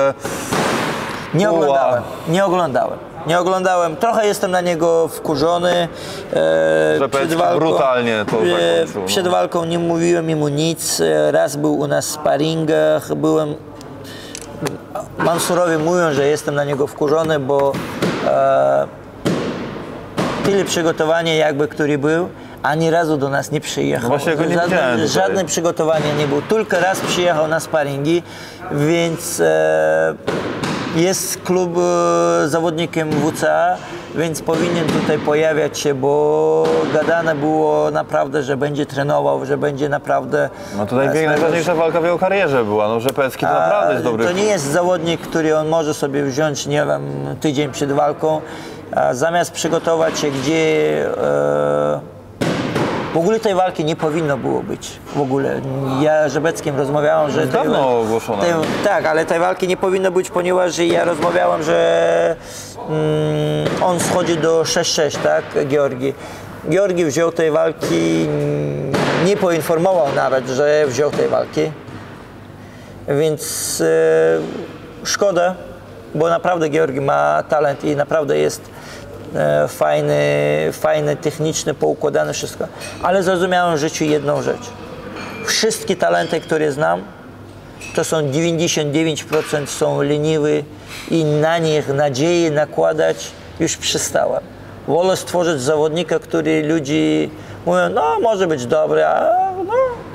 Nie oglądałem. Trochę jestem na niego wkurzony. Brutalnie to zakończył. Przed walką nie mówiłem mu nic. Raz był u nas w sparingach, byłem... Mansurowie mówią, że jestem na niego wkurzony, bo tyle przygotowania jakby, który był, ani razu do nas nie przyjechał. No właśnie go nie widziałem. Żadne przygotowanie nie było, tylko raz przyjechał na sparingi, więc jest klub zawodnikiem WCA, więc powinien tutaj pojawiać się, bo gadane było naprawdę, że będzie trenował, że będzie naprawdę... No tutaj najważniejsza walka w jego karierze była, no że Rzepecki to naprawdę jest dobry. To nie jest zawodnik, który on może sobie wziąć, nie wiem, tydzień przed walką, zamiast przygotować się, gdzie... W ogóle tej walki nie powinno było być. W ogóle. Ja z Rzebeckim rozmawiałam, że... Dawno ogłoszona. Tak, ale tej walki nie powinno być, ponieważ ja rozmawiałam, że on schodzi do 6-6, tak, Georgi. Georgi wziął tej walki, nie poinformował nawet, że wziął tej walki. Więc szkoda, bo naprawdę Georgi ma talent i naprawdę jest... Fajny, techniczny, poukładane wszystko. Ale zrozumiałem w życiu jedną rzecz. Wszystkie talenty, które znam, to są 99% są leniwy i na nich nadzieję nakładać już przestałem. Wolę stworzyć zawodnika, który ludzi mówią, no może być dobry, a no,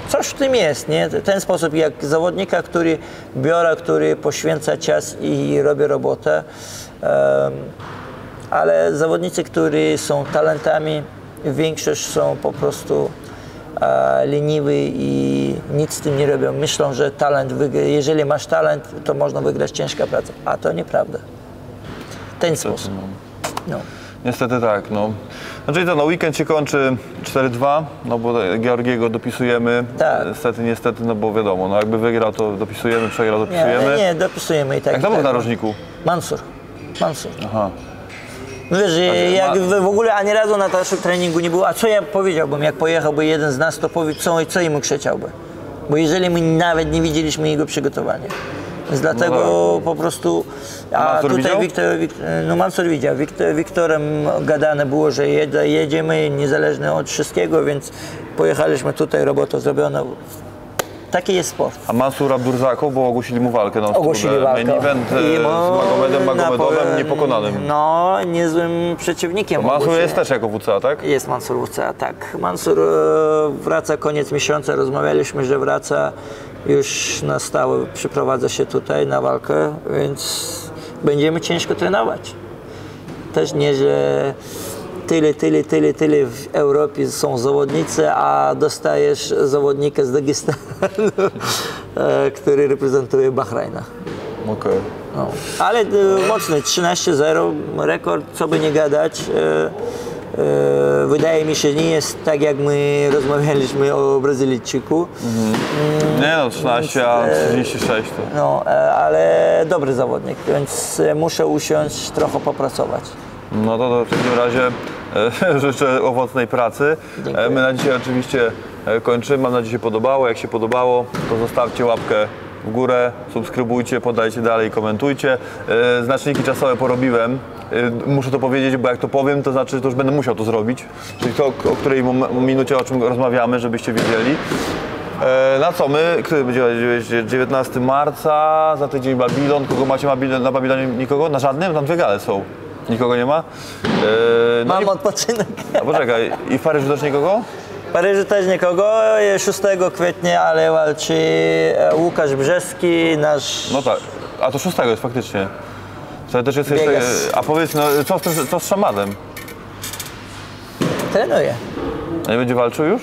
coś w tym jest, nie? Ten sposób jak zawodnika, który biorę, który poświęca czas i robi robotę. Ale zawodnicy, którzy są talentami, większość są po prostu leniwi i nic z tym nie robią. Myślą, że talent, jeżeli masz talent, to można wygrać ciężką pracę. A to nieprawda. Ten sposób. No. Niestety tak. No. Znaczy to na weekend się kończy 4-2, no bo Georgiego dopisujemy. Tak. Niestety, no bo wiadomo, no jakby wygrał, to dopisujemy, przegrał, dopisujemy. Nie, dopisujemy i tak. Jak to był w narożniku? Mansur. Aha. No wiesz, jak w ogóle ani razu na naszym treningu nie było, a co ja powiedziałbym, jak pojechałby jeden z nas, to co im krzyczałby? Bo jeżeli my nawet nie widzieliśmy jego przygotowania. Więc dlatego no, po prostu... A tutaj Mansur widział. Wiktorem gadane było, że jedziemy niezależnie od wszystkiego, więc pojechaliśmy tutaj, robota zrobiona. Taki jest sport. A Mansur Abdurzakow, bo ogłosili mu walkę. Ogłosili walkę. Main event z Magomedowem niepokonanym. No, niezłym przeciwnikiem. To Mansur jest też jako WCA, tak? Jest Mansur WCA, tak. Mansur wraca koniec miesiąca. Rozmawialiśmy, że wraca już na stałe. Przyprowadza się tutaj na walkę, więc będziemy ciężko trenować. Też nie, że tyle w Europie są zawodnicy, a dostajesz zawodnika z Dagestanu, który reprezentuje Bahrajna. Okej. No. Ale mocny, 13-0, rekord, co by nie gadać. Wydaje mi się, nie jest tak, jak my rozmawialiśmy o Brazylijczyku. Nie no, 13, a 36 to. No, ale dobry zawodnik, więc muszę usiąść, trochę popracować. No to w takim razie życzę owocnej pracy. Dziękuję. My na dzisiaj oczywiście kończymy. Mam nadzieję, że się podobało. Jak się podobało, to zostawcie łapkę w górę, subskrybujcie, podajcie dalej, komentujcie. Znaczniki czasowe porobiłem. Muszę to powiedzieć, bo jak to powiem, to znaczy, że to już będę musiał to zrobić. Czyli to, o której minucie, o czym rozmawiamy, żebyście wiedzieli. Na co my, który będzie 19 marca, za tydzień Babilon. Kogo macie na Babilonie? Nikogo? Na żadnym? Tam dwie gale są. Nikogo nie ma? No mam odpoczynek. A poczekaj, i w Paryżu też nikogo? W Paryżu też nikogo, 6 kwietnia, ale walczy Łukasz Brzeski, nasz... No tak, a to 6 jest faktycznie. To też jest jeszcze... A powiedz, no, co z Szamadem? Trenuje. A nie będzie walczył już?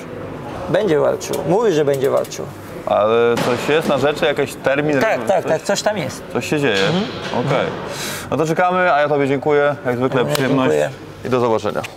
Będzie walczył, mówi, że będzie walczył. Ale coś jest na rzeczy, jakiś termin? Tak, tak, coś tam jest. Coś się dzieje? Okej. No to czekamy, a ja Tobie dziękuję, jak zwykle przyjemność i do zobaczenia.